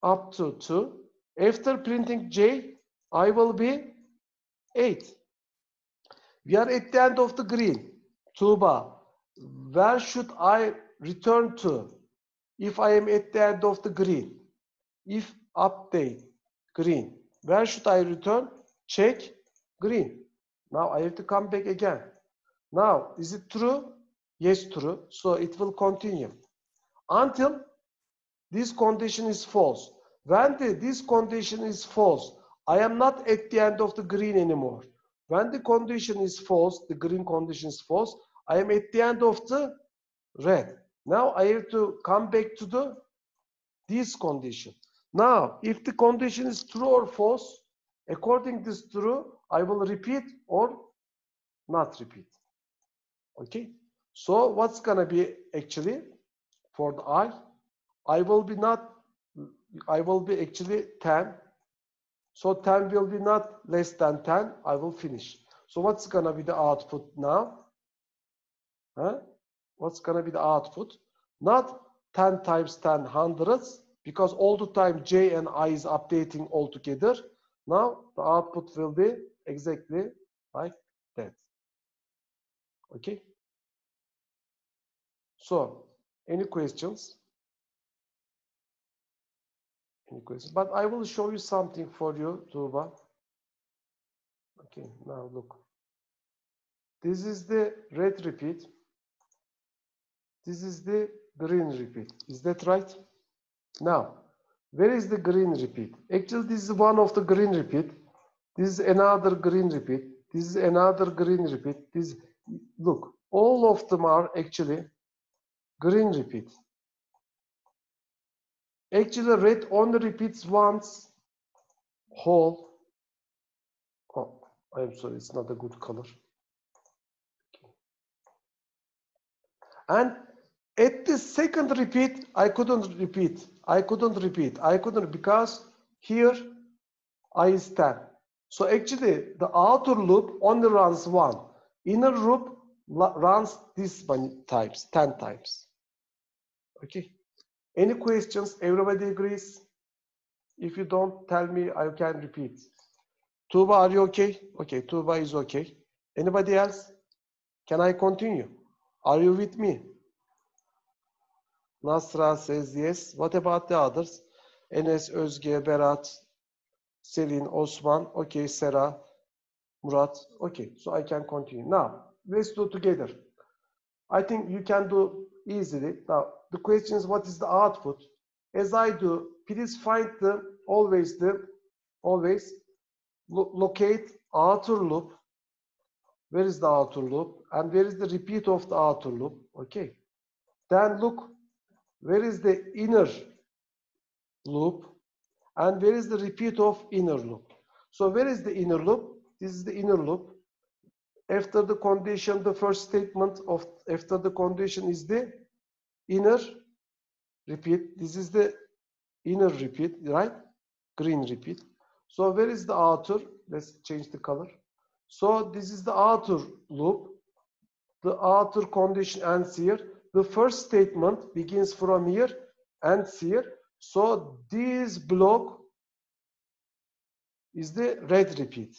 up to two. After printing J, I will be eight. We are at the end of the green. Tuğba, where should I return to if I am at the end of the green? If update green, where should I return? Check green. Now I have to come back again. Now, is it true? Yes, true. So it will continue until this condition is false. When the, this condition is false, I am not at the end of the green anymore. When the condition is false, the green condition is false, I am at the end of the red. Now I have to come back to the this condition. Now, if the condition is true or false, according to this true, I will repeat or not repeat. Okay. So what's gonna be actually for the I? I will be not. I will be actually ten. So ten will be not less than ten. I will finish. So what's gonna be the output now? Huh? What's gonna be the output? Not ten times ten hundreds, because all the time J and I is updating all together. Now the output will be exactly like that. Okay. So any questions? But I will show you something for you, Tuğba. Okay, now look. This is the red repeat. This is the green repeat. Is that right? Now, where is the green repeat? Actually, this is one of the green repeat. This is another green repeat. This is another green repeat. This, look, all of them are actually green repeat. Actually, red only repeats once whole. Oh, I'm sorry, it's not a good color. Okay. And at the second repeat, I couldn't repeat. I couldn't repeat. I couldn't because here I is ten. So actually, the outer loop only runs one. Inner loop runs this many times, ten times. Okay. Any questions? Everybody agrees? If you don't, tell me, I can repeat. Tuğba, are you okay? Okay, Tuğba is okay. Anybody else? Can I continue? Are you with me? Nasra says yes. What about the others? Enes, Özge, Berat, Selin, Osman. Okay, Sera, Murat. Okay, so I can continue. Now, let's do together. I think you can do easily. Now, the question is, what is the output? As I do, please find the always the always lo locate outer loop. Where is the outer loop? And where is the repeat of the outer loop? Okay. Then look, where is the inner loop? And where is the repeat of inner loop? So where is the inner loop? This is the inner loop. After the condition, the first statement of after the condition is the inner repeat. This is the inner repeat, right? Green repeat. So where is the outer? Let's change the color. So this is the outer loop. The outer condition ends here. The first statement begins from here, ends here. So this block is the red repeat.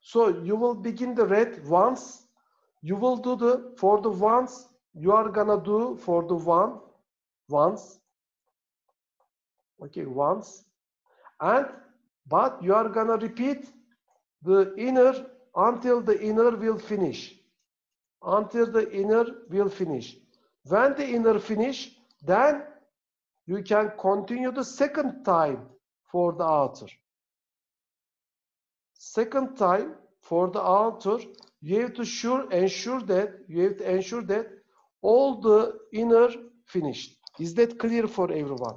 So you will begin the red once. You will do the for the ones. You are gonna do for the one once. Okay, once. And but you are gonna repeat the inner until the inner will finish. Until the inner will finish. When the inner finish, then you can continue the second time for the outer. Second time for the outer, you have to sure ensure that you have to ensure that all the inner finished. Is that clear for everyone?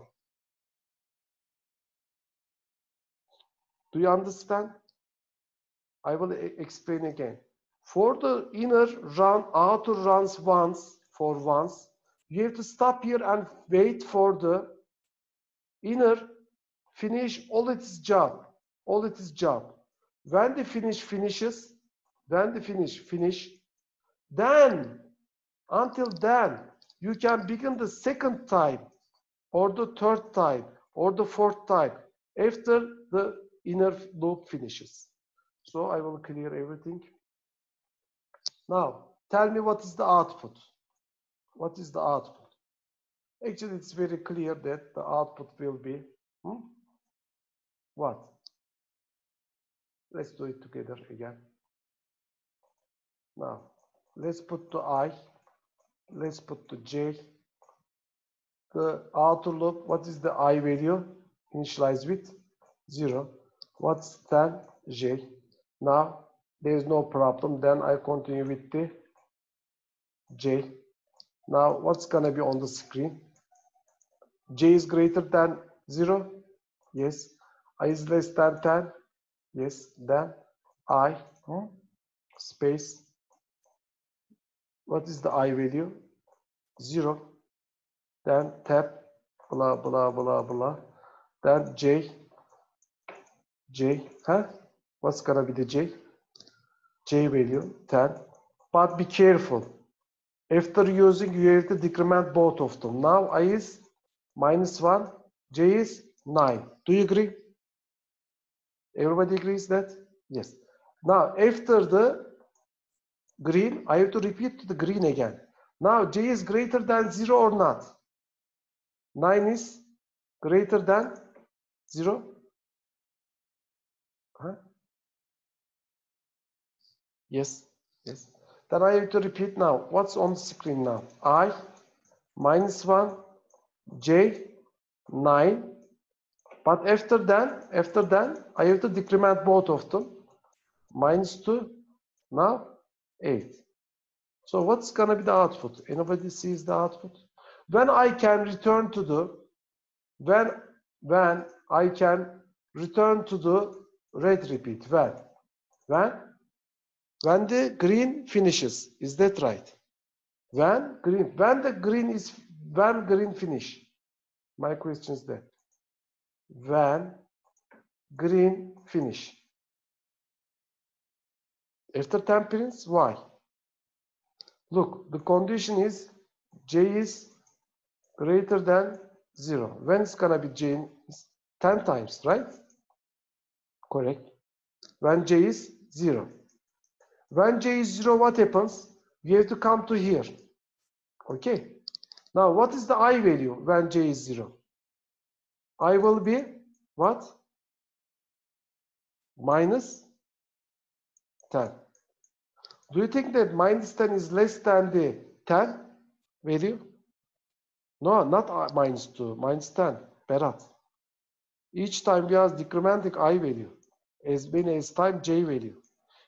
Do you understand? I will explain again. For the inner run, outer runs once, for once. You have to stop here and wait for the inner finish all its job. All its job. When the finish finishes, when the finish finish, then, until then, you can begin the second type, or the third type, or the fourth type, after the inner loop finishes. So I will clear everything. Now, tell me what is the output? What is the output? Actually, it's very clear that the output will be, hmm? What? Let's do it together again. Now, let's put the I, let's put the J, the outer loop, what is the I value? Initialize with zero. What's ten? J. Now, there is no problem. Then I continue with the J. Now, what's going to be on the screen? J is greater than zero. Yes. I is less than ten. Yes. Then I hmm, space. What is the I value? Zero. Then tab. Blah, blah, blah, blah. Then J. J. Huh? What's going to be the J? J value ten. But be careful. After using, you have to decrement both of them. Now I is minus one, J is nine. Do you agree? Everybody agrees that? Yes. Now after the green, I have to repeat to the green again. Now J is greater than zero or not? nine is greater than zero. Huh? Yes. Yes. Then I have to repeat now. What's on the screen now? I minus one, J nine. But after then, after then, I have to decrement both of them. Minus two, now eight. So what's gonna be the output? Anybody sees the output? When I can return to the, when when I can return to the red repeat. When when. When the green finishes, is that right? When green, when the green is, when green finish. My question is that when green finish. After ten periods, why? Look, the condition is J is greater than zero. When it's gonna be J is ten times, right? Correct. When J is zero. When J is zero, what happens? We have to come to here. Okay. Now, what is the I value when J is zero? I will be what? Minus ten. Do you think that minus ten is less than the ten value? No, not minus two, minus ten. Berat. Each time we are decrementing I value as many as time J value.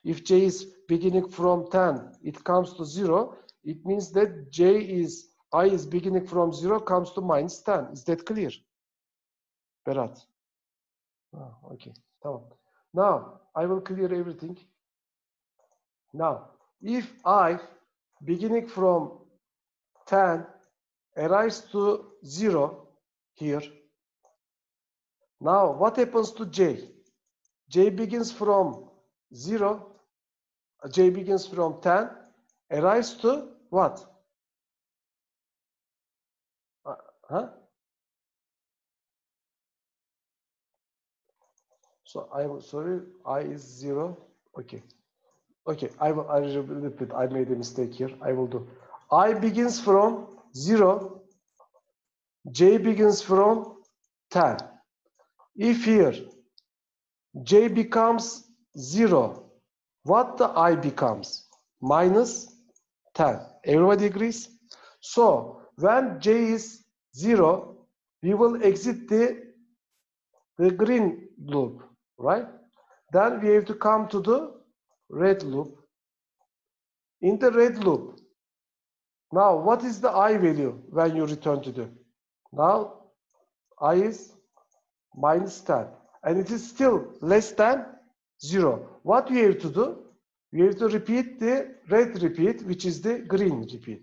If J is beginning from ten, it comes to zero. It means that J is, I is beginning from zero, comes to minus ten. Is that clear? Berat. Oh, okay. Tamam. Now, I will clear everything. Now, if I, beginning from ten, arrives to zero here. Now, what happens to J? J begins from zero. J begins from ten, arrives to what? Uh, huh? So I'm sorry, I is zero. Okay. Okay, I will, I will repeat. I made a mistake here. I will do. I begins from zero. J begins from ten. If here J becomes zero, what the I becomes? Minus ten. Everybody agrees? So when J is zero, we will exit the, the green loop, right? Then we have to come to the red loop. In the red loop, now what is the I value when you return to the? Now I is minus ten. And it is still less than zero. What we have to do? You have to repeat the red repeat, which is the green repeat.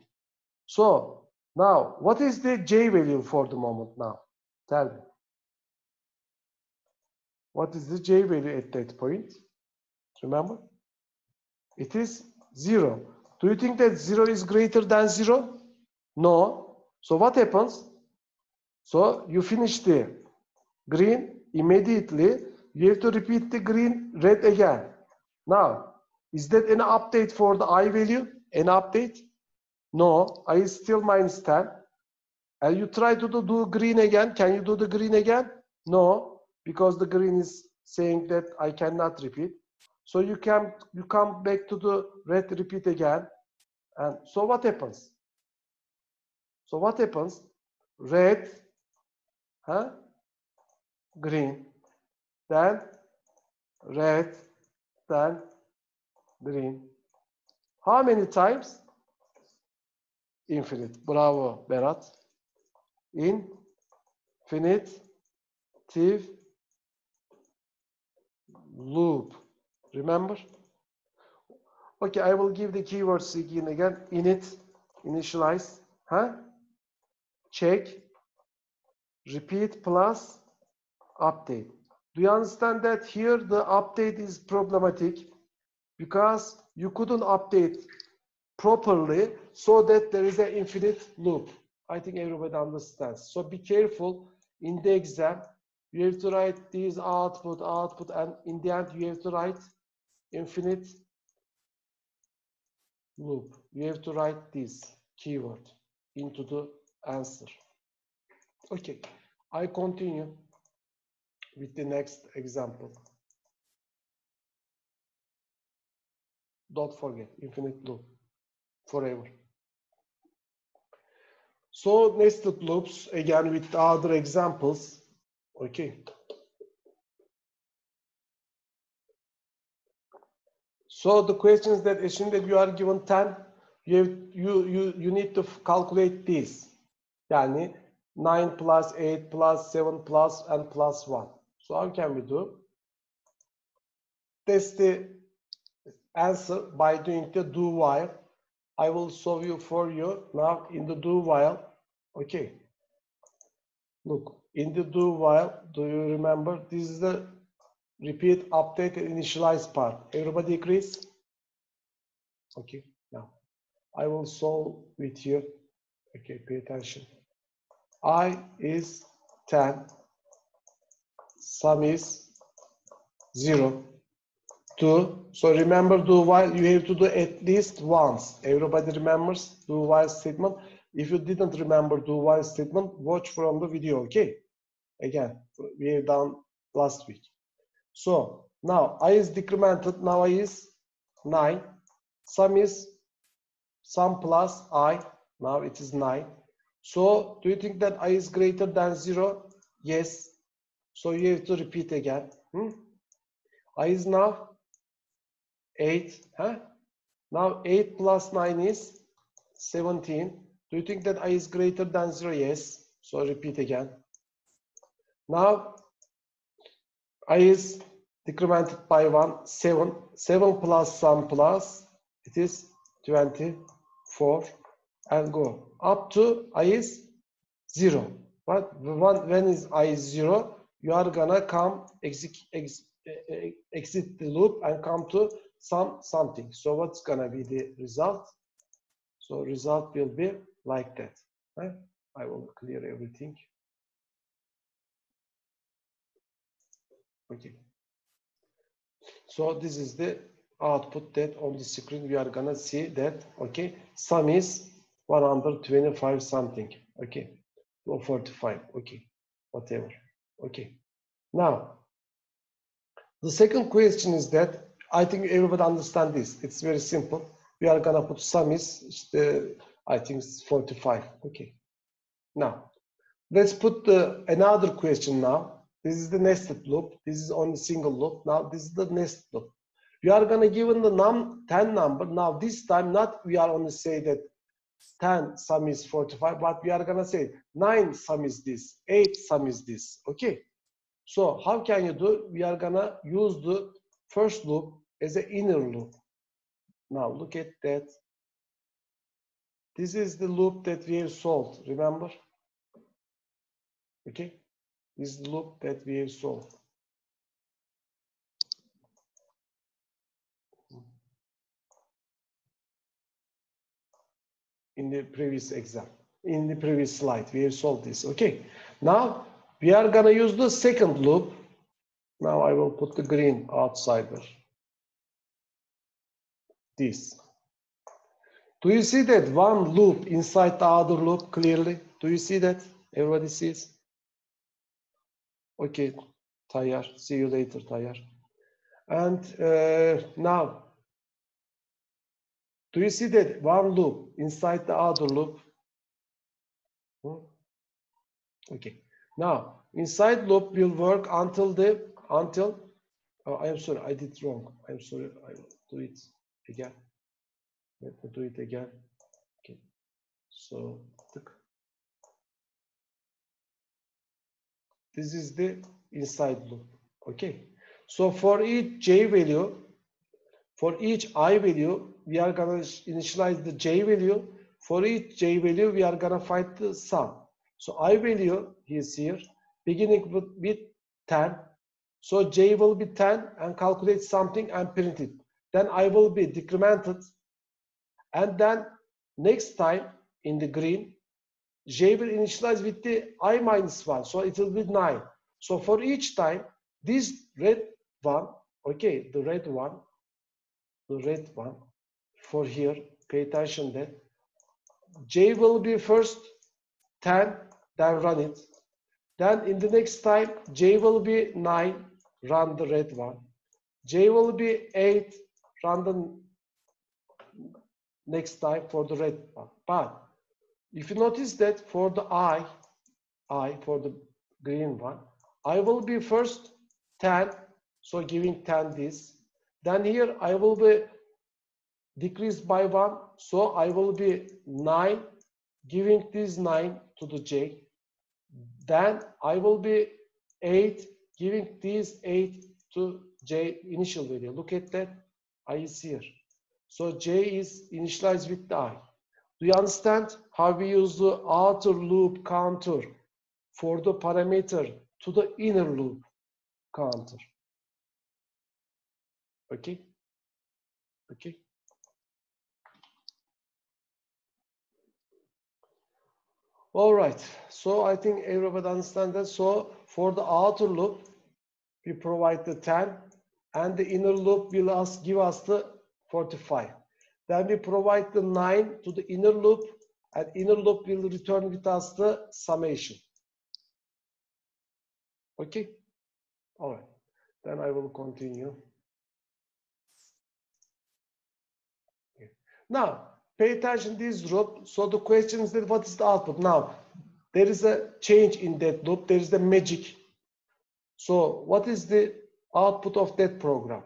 So now, what is the J value for the moment now? Tell me. What is the J value at that point? Remember? It is zero. Do you think that zero is greater than zero? No. So what happens? So you finish the green immediately. You have to repeat the green, red again. Now, is that an update for the I value? An update? No, I is still minus ten. And you try to do, do green again. Can you do the green again? No, because the green is saying that I cannot repeat. So you can you come back to the red repeat again. And so what happens? So what happens? Red, huh? Green, then red, then green. How many times? Infinite. Bravo, Berat. Infinitive loop. Remember? Okay, I will give the keywords again. Again, init, initialize, huh? Check, repeat plus update. Do you understand that here the update is problematic because you couldn't update properly, so that there is an infinite loop. I think everybody understands. So be careful in the exam. You have to write these output, output, and in the end you have to write infinite loop. You have to write this keyword into the answer. Okay, I continue with the next example. Don't forget infinite loop forever. So nested loops again with other examples. Okay. So the questions that assume that you are given ten, you have, you you you need to calculate this. Yani nine plus eight plus seven plus and plus one. So how can we do? Test the answer by doing the do while. I will show you for you now in the do while. Okay. Look, in the do while, do you remember? This is the repeat, update, and initialize part. Everybody agrees? Okay, now I will solve with you. Okay, pay attention. I is ten, sum is zero. Two. So remember do while, you have to do at least once. Everybody remembers do while statement. If you didn't remember do while statement, watch from the video, okay? Again, we have done last week. So now I is decremented, now I is nine. Sum is sum plus I, now it is nine. So do you think that I is greater than zero? Yes. So you have to repeat again. Hmm? I is now eight, huh? Now eight plus nine is seventeen. Do you think that I is greater than zero? Yes. So repeat again. Now I is decremented by one, seven. seven plus some plus, it is twenty-four. And go up to I is zero. But when is I is zero, you are gonna come execute. Ex exit the loop and come to some something. So what's gonna be the result? So result will be like that. Right? I will clear everything. Okay. So this is the output that on the screen we are gonna see that. Okay, sum is one hundred twenty-five something. Okay, forty-five. Okay, whatever. Okay. Now. The second question is that I think everybody understands this. It's very simple. We are gonna put sum is işte, I think it's forty-five. Okay. Now let's put the, another question now. This is the nested loop. This is only single loop. Now this is the nested loop. We are gonna given the num ten number. Now this time not we are only say that ten sum is forty-five, but we are gonna say nine sum is this, eight sum is this. Okay. So how can you do? We are gonna use the first loop as an inner loop. Now look at that. This is the loop that we have solved, remember? Okay, this is the loop that we have solved. In the previous exam, in the previous slide, we have solved this. Okay, now we are gonna use the second loop. Now I will put the green outsider. This. Do you see that one loop inside the other loop clearly? Do you see that? Everybody sees? Okay, Tayyar. See you later, Tayyar. And uh, now, do you see that one loop inside the other loop? Hmm? Okay. Now, inside loop will work until the until. Oh, I am sorry, I did wrong. I am sorry. I will do it again. Let me do it again. Okay. So this is the inside loop. Okay. So for each j value, for each I value, we are gonna initialize the j value. For each j value, we are gonna find the sum. So I value is here, beginning with, with ten. So j will be ten and calculate something and print it. Then I will be decremented. And then next time in the green, j will initialize with the I minus one. So it will be nine. So for each time, this red one, okay, the red one, the red one for here, pay attention that j will be first ten, then run it. Then in the next time, j will be nine, run the red one. J will be eight, run the next time for the red one. But if you notice that for the I, I for the green one, I will be first ten, so giving ten this. Then here I will be decreased by one, so I will be nine, giving this nine to the j. Then I will be eight, giving this eight to j initial value. Look at that, I is here. So j is initialized with the I. Do you understand how we use the outer loop counter for the parameter to the inner loop counter? Okay. Okay. All right. So I think everybody understands that. So for the outer loop, we provide the ten, and the inner loop will ask, give us the forty-five. Then we provide the nine to the inner loop, and inner loop will return with us the summation. Okay. All right. Then I will continue. Now, pay attention to this loop. So the question is that what is the output? Now, there is a change in that loop. There is the magic. So what is the output of that program?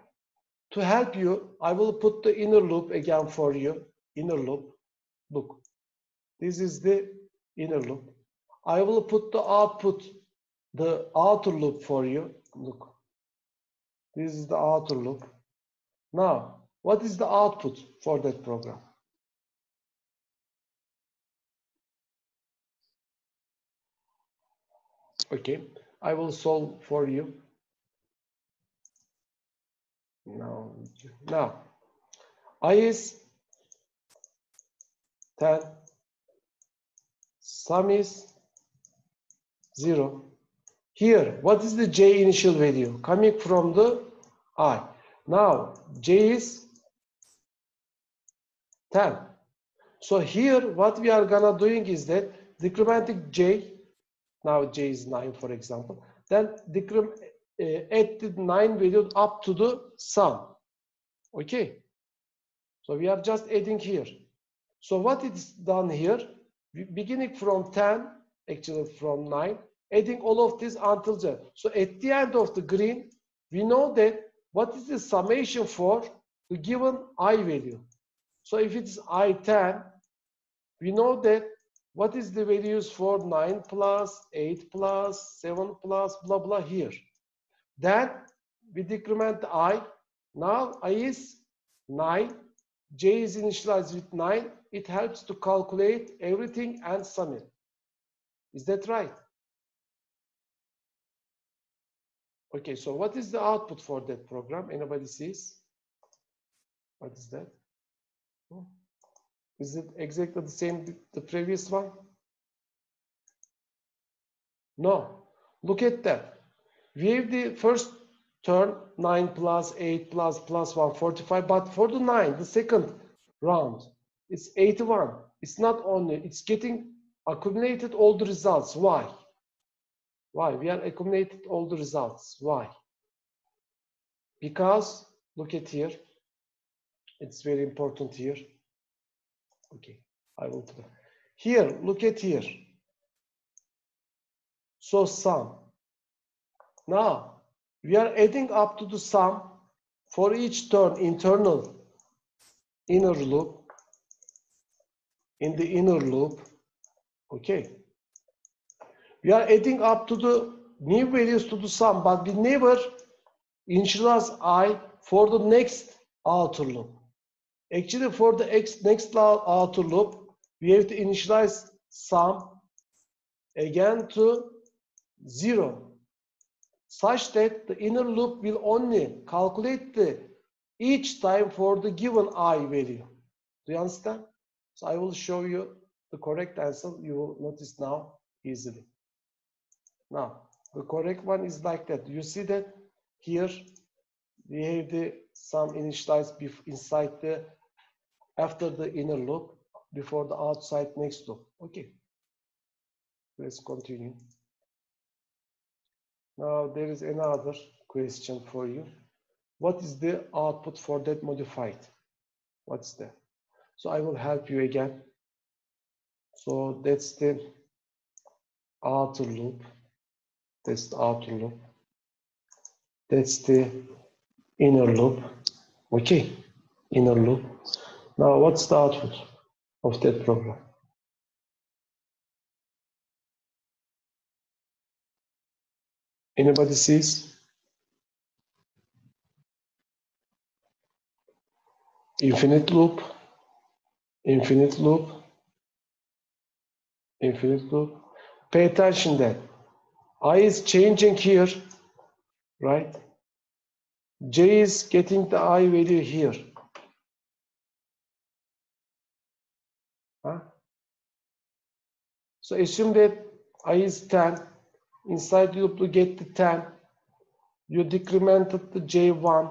To help you, I will put the inner loop again for you. Inner loop. Look. This is the inner loop. I will put the output, the outer loop for you. Look. This is the outer loop. Now, what is the output for that program? Okay, I will solve for you. Now, now I is ten, sum is zero. Here, what is the j initial value coming from the I? Now, j is ten. So here what we are gonna doing is that decrementing j, now j is nine for example, then decrement uh, add the nine value up to the sum. Okay, so we are just adding here. So what it's done here, beginning from ten, actually from nine, adding all of this until j. So at the end of the green, we know that what is the summation for the given I value. So if it's I ten, we know that what is the values for nine plus, eight plus, seven plus, blah, blah here. Then we decrement I. Now I is nine. J is initialized with nine. It helps to calculate everything and sum it. Is that right? Okay, so what is the output for that program? Anybody sees? What is that? Is it exactly the same the previous one? No. Look at that. We have the first turn nine plus eight plus plus one, forty-five, but for the nine, the second round, it's eighty-one. It's not only, it's getting accumulated all the results. Why? Why? We are accumulated all the results. Why? Because, look at here. It's very important here. Okay, I will put it. Here, look at here. So sum. Now, we are adding up to the sum for each turn internal inner loop, in the inner loop, okay. We are adding up to the new values to the sum, but we never initialize I for the next outer loop. Actually, for the next outer loop, we have to initialize sum again to zero, such that the inner loop will only calculate the each time for the given I value. Do you understand? So I will show you the correct answer. You will notice now easily. Now, the correct one is like that. You see that here we have the sum initialized inside the, after the inner loop, before the outside next loop. Okay, let's continue. Now there is another question for you. What is the output for that modified? What's that? So I will help you again. So that's the outer loop. That's the outer loop. That's the inner loop. Okay, inner loop. Now what's the output of that program? Anybody sees? Infinite loop, infinite loop, infinite loop. Pay attention that I is changing here, right? J is getting the I value here. Huh? So assume that I is ten. Inside loop you get the ten, you decremented the J one,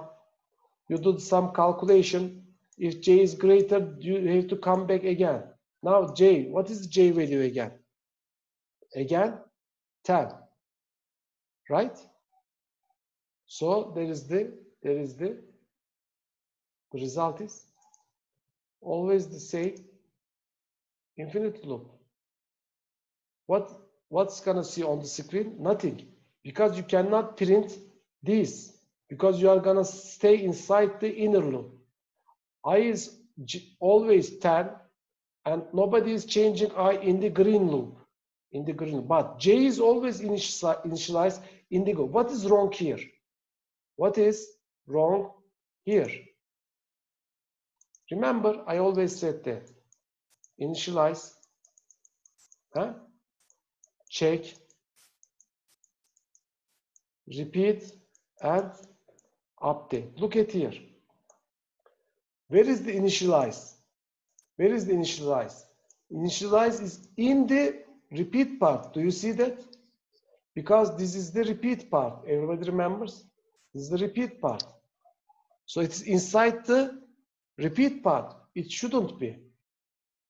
you do some calculation. If J is greater, you have to come back again. Now J, what is the J value again? Again, ten, right? So there is the, there is the, the result is always the same infinite loop. What? What's gonna see on the screen? Nothing, because you cannot print this, because you are gonna stay inside the inner loop. I is always ten, and nobody is changing I in the green loop, in the green. But J is always initialized in the go. What is wrong here? What is wrong here? Remember, I always said that initialize, huh? Check, repeat, and update. Look at here. Where is the initialize? Where is the initialize? Initialize is in the repeat part. Do you see that? Because this is the repeat part. Everybody remembers? This is the repeat part. So it's inside the repeat part. It shouldn't be.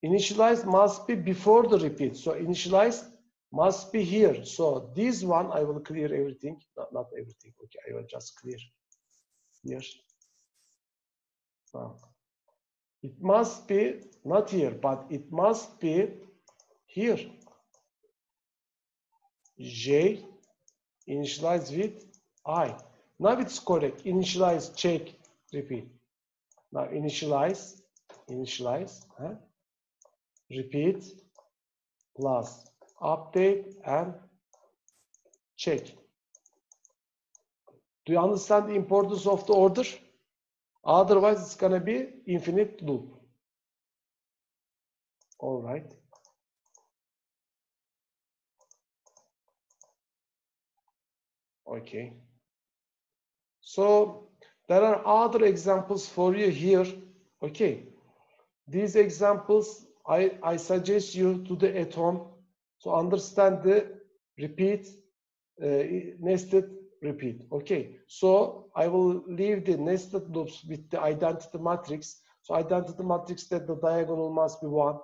Initialize must be before the repeat. So initialize must be here. So this one, I will clear everything. Not, not everything. Okay, I will just clear here. Now, it must be not here, but it must be here. J initialized with I. Now it's correct. Initialize, check, repeat. Now initialize, initialize, huh? Repeat, plus. Update and check. Do you understand the importance of the order? Otherwise, it's gonna be infinite loop. All right. Okay. So there are other examples for you here. Okay. These examples, I, I suggest you to do at home to understand the repeat, uh, nested repeat. Okay. So I will leave the nested loops with the identity matrix. So identity matrix that the diagonal must be one.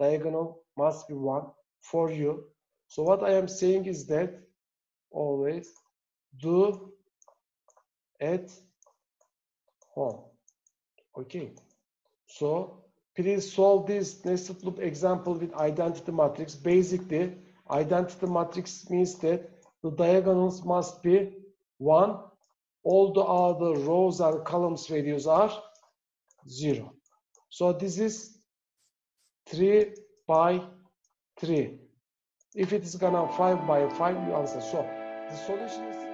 Diagonal must be one for you. So what I am saying is that always do at home. Okay. So please solve this nested loop example with identity matrix. Basically, identity matrix means that the diagonals must be one. All the other rows and columns values are zero. So this is three by three. If it is gonna five by five, you answer. So the solution is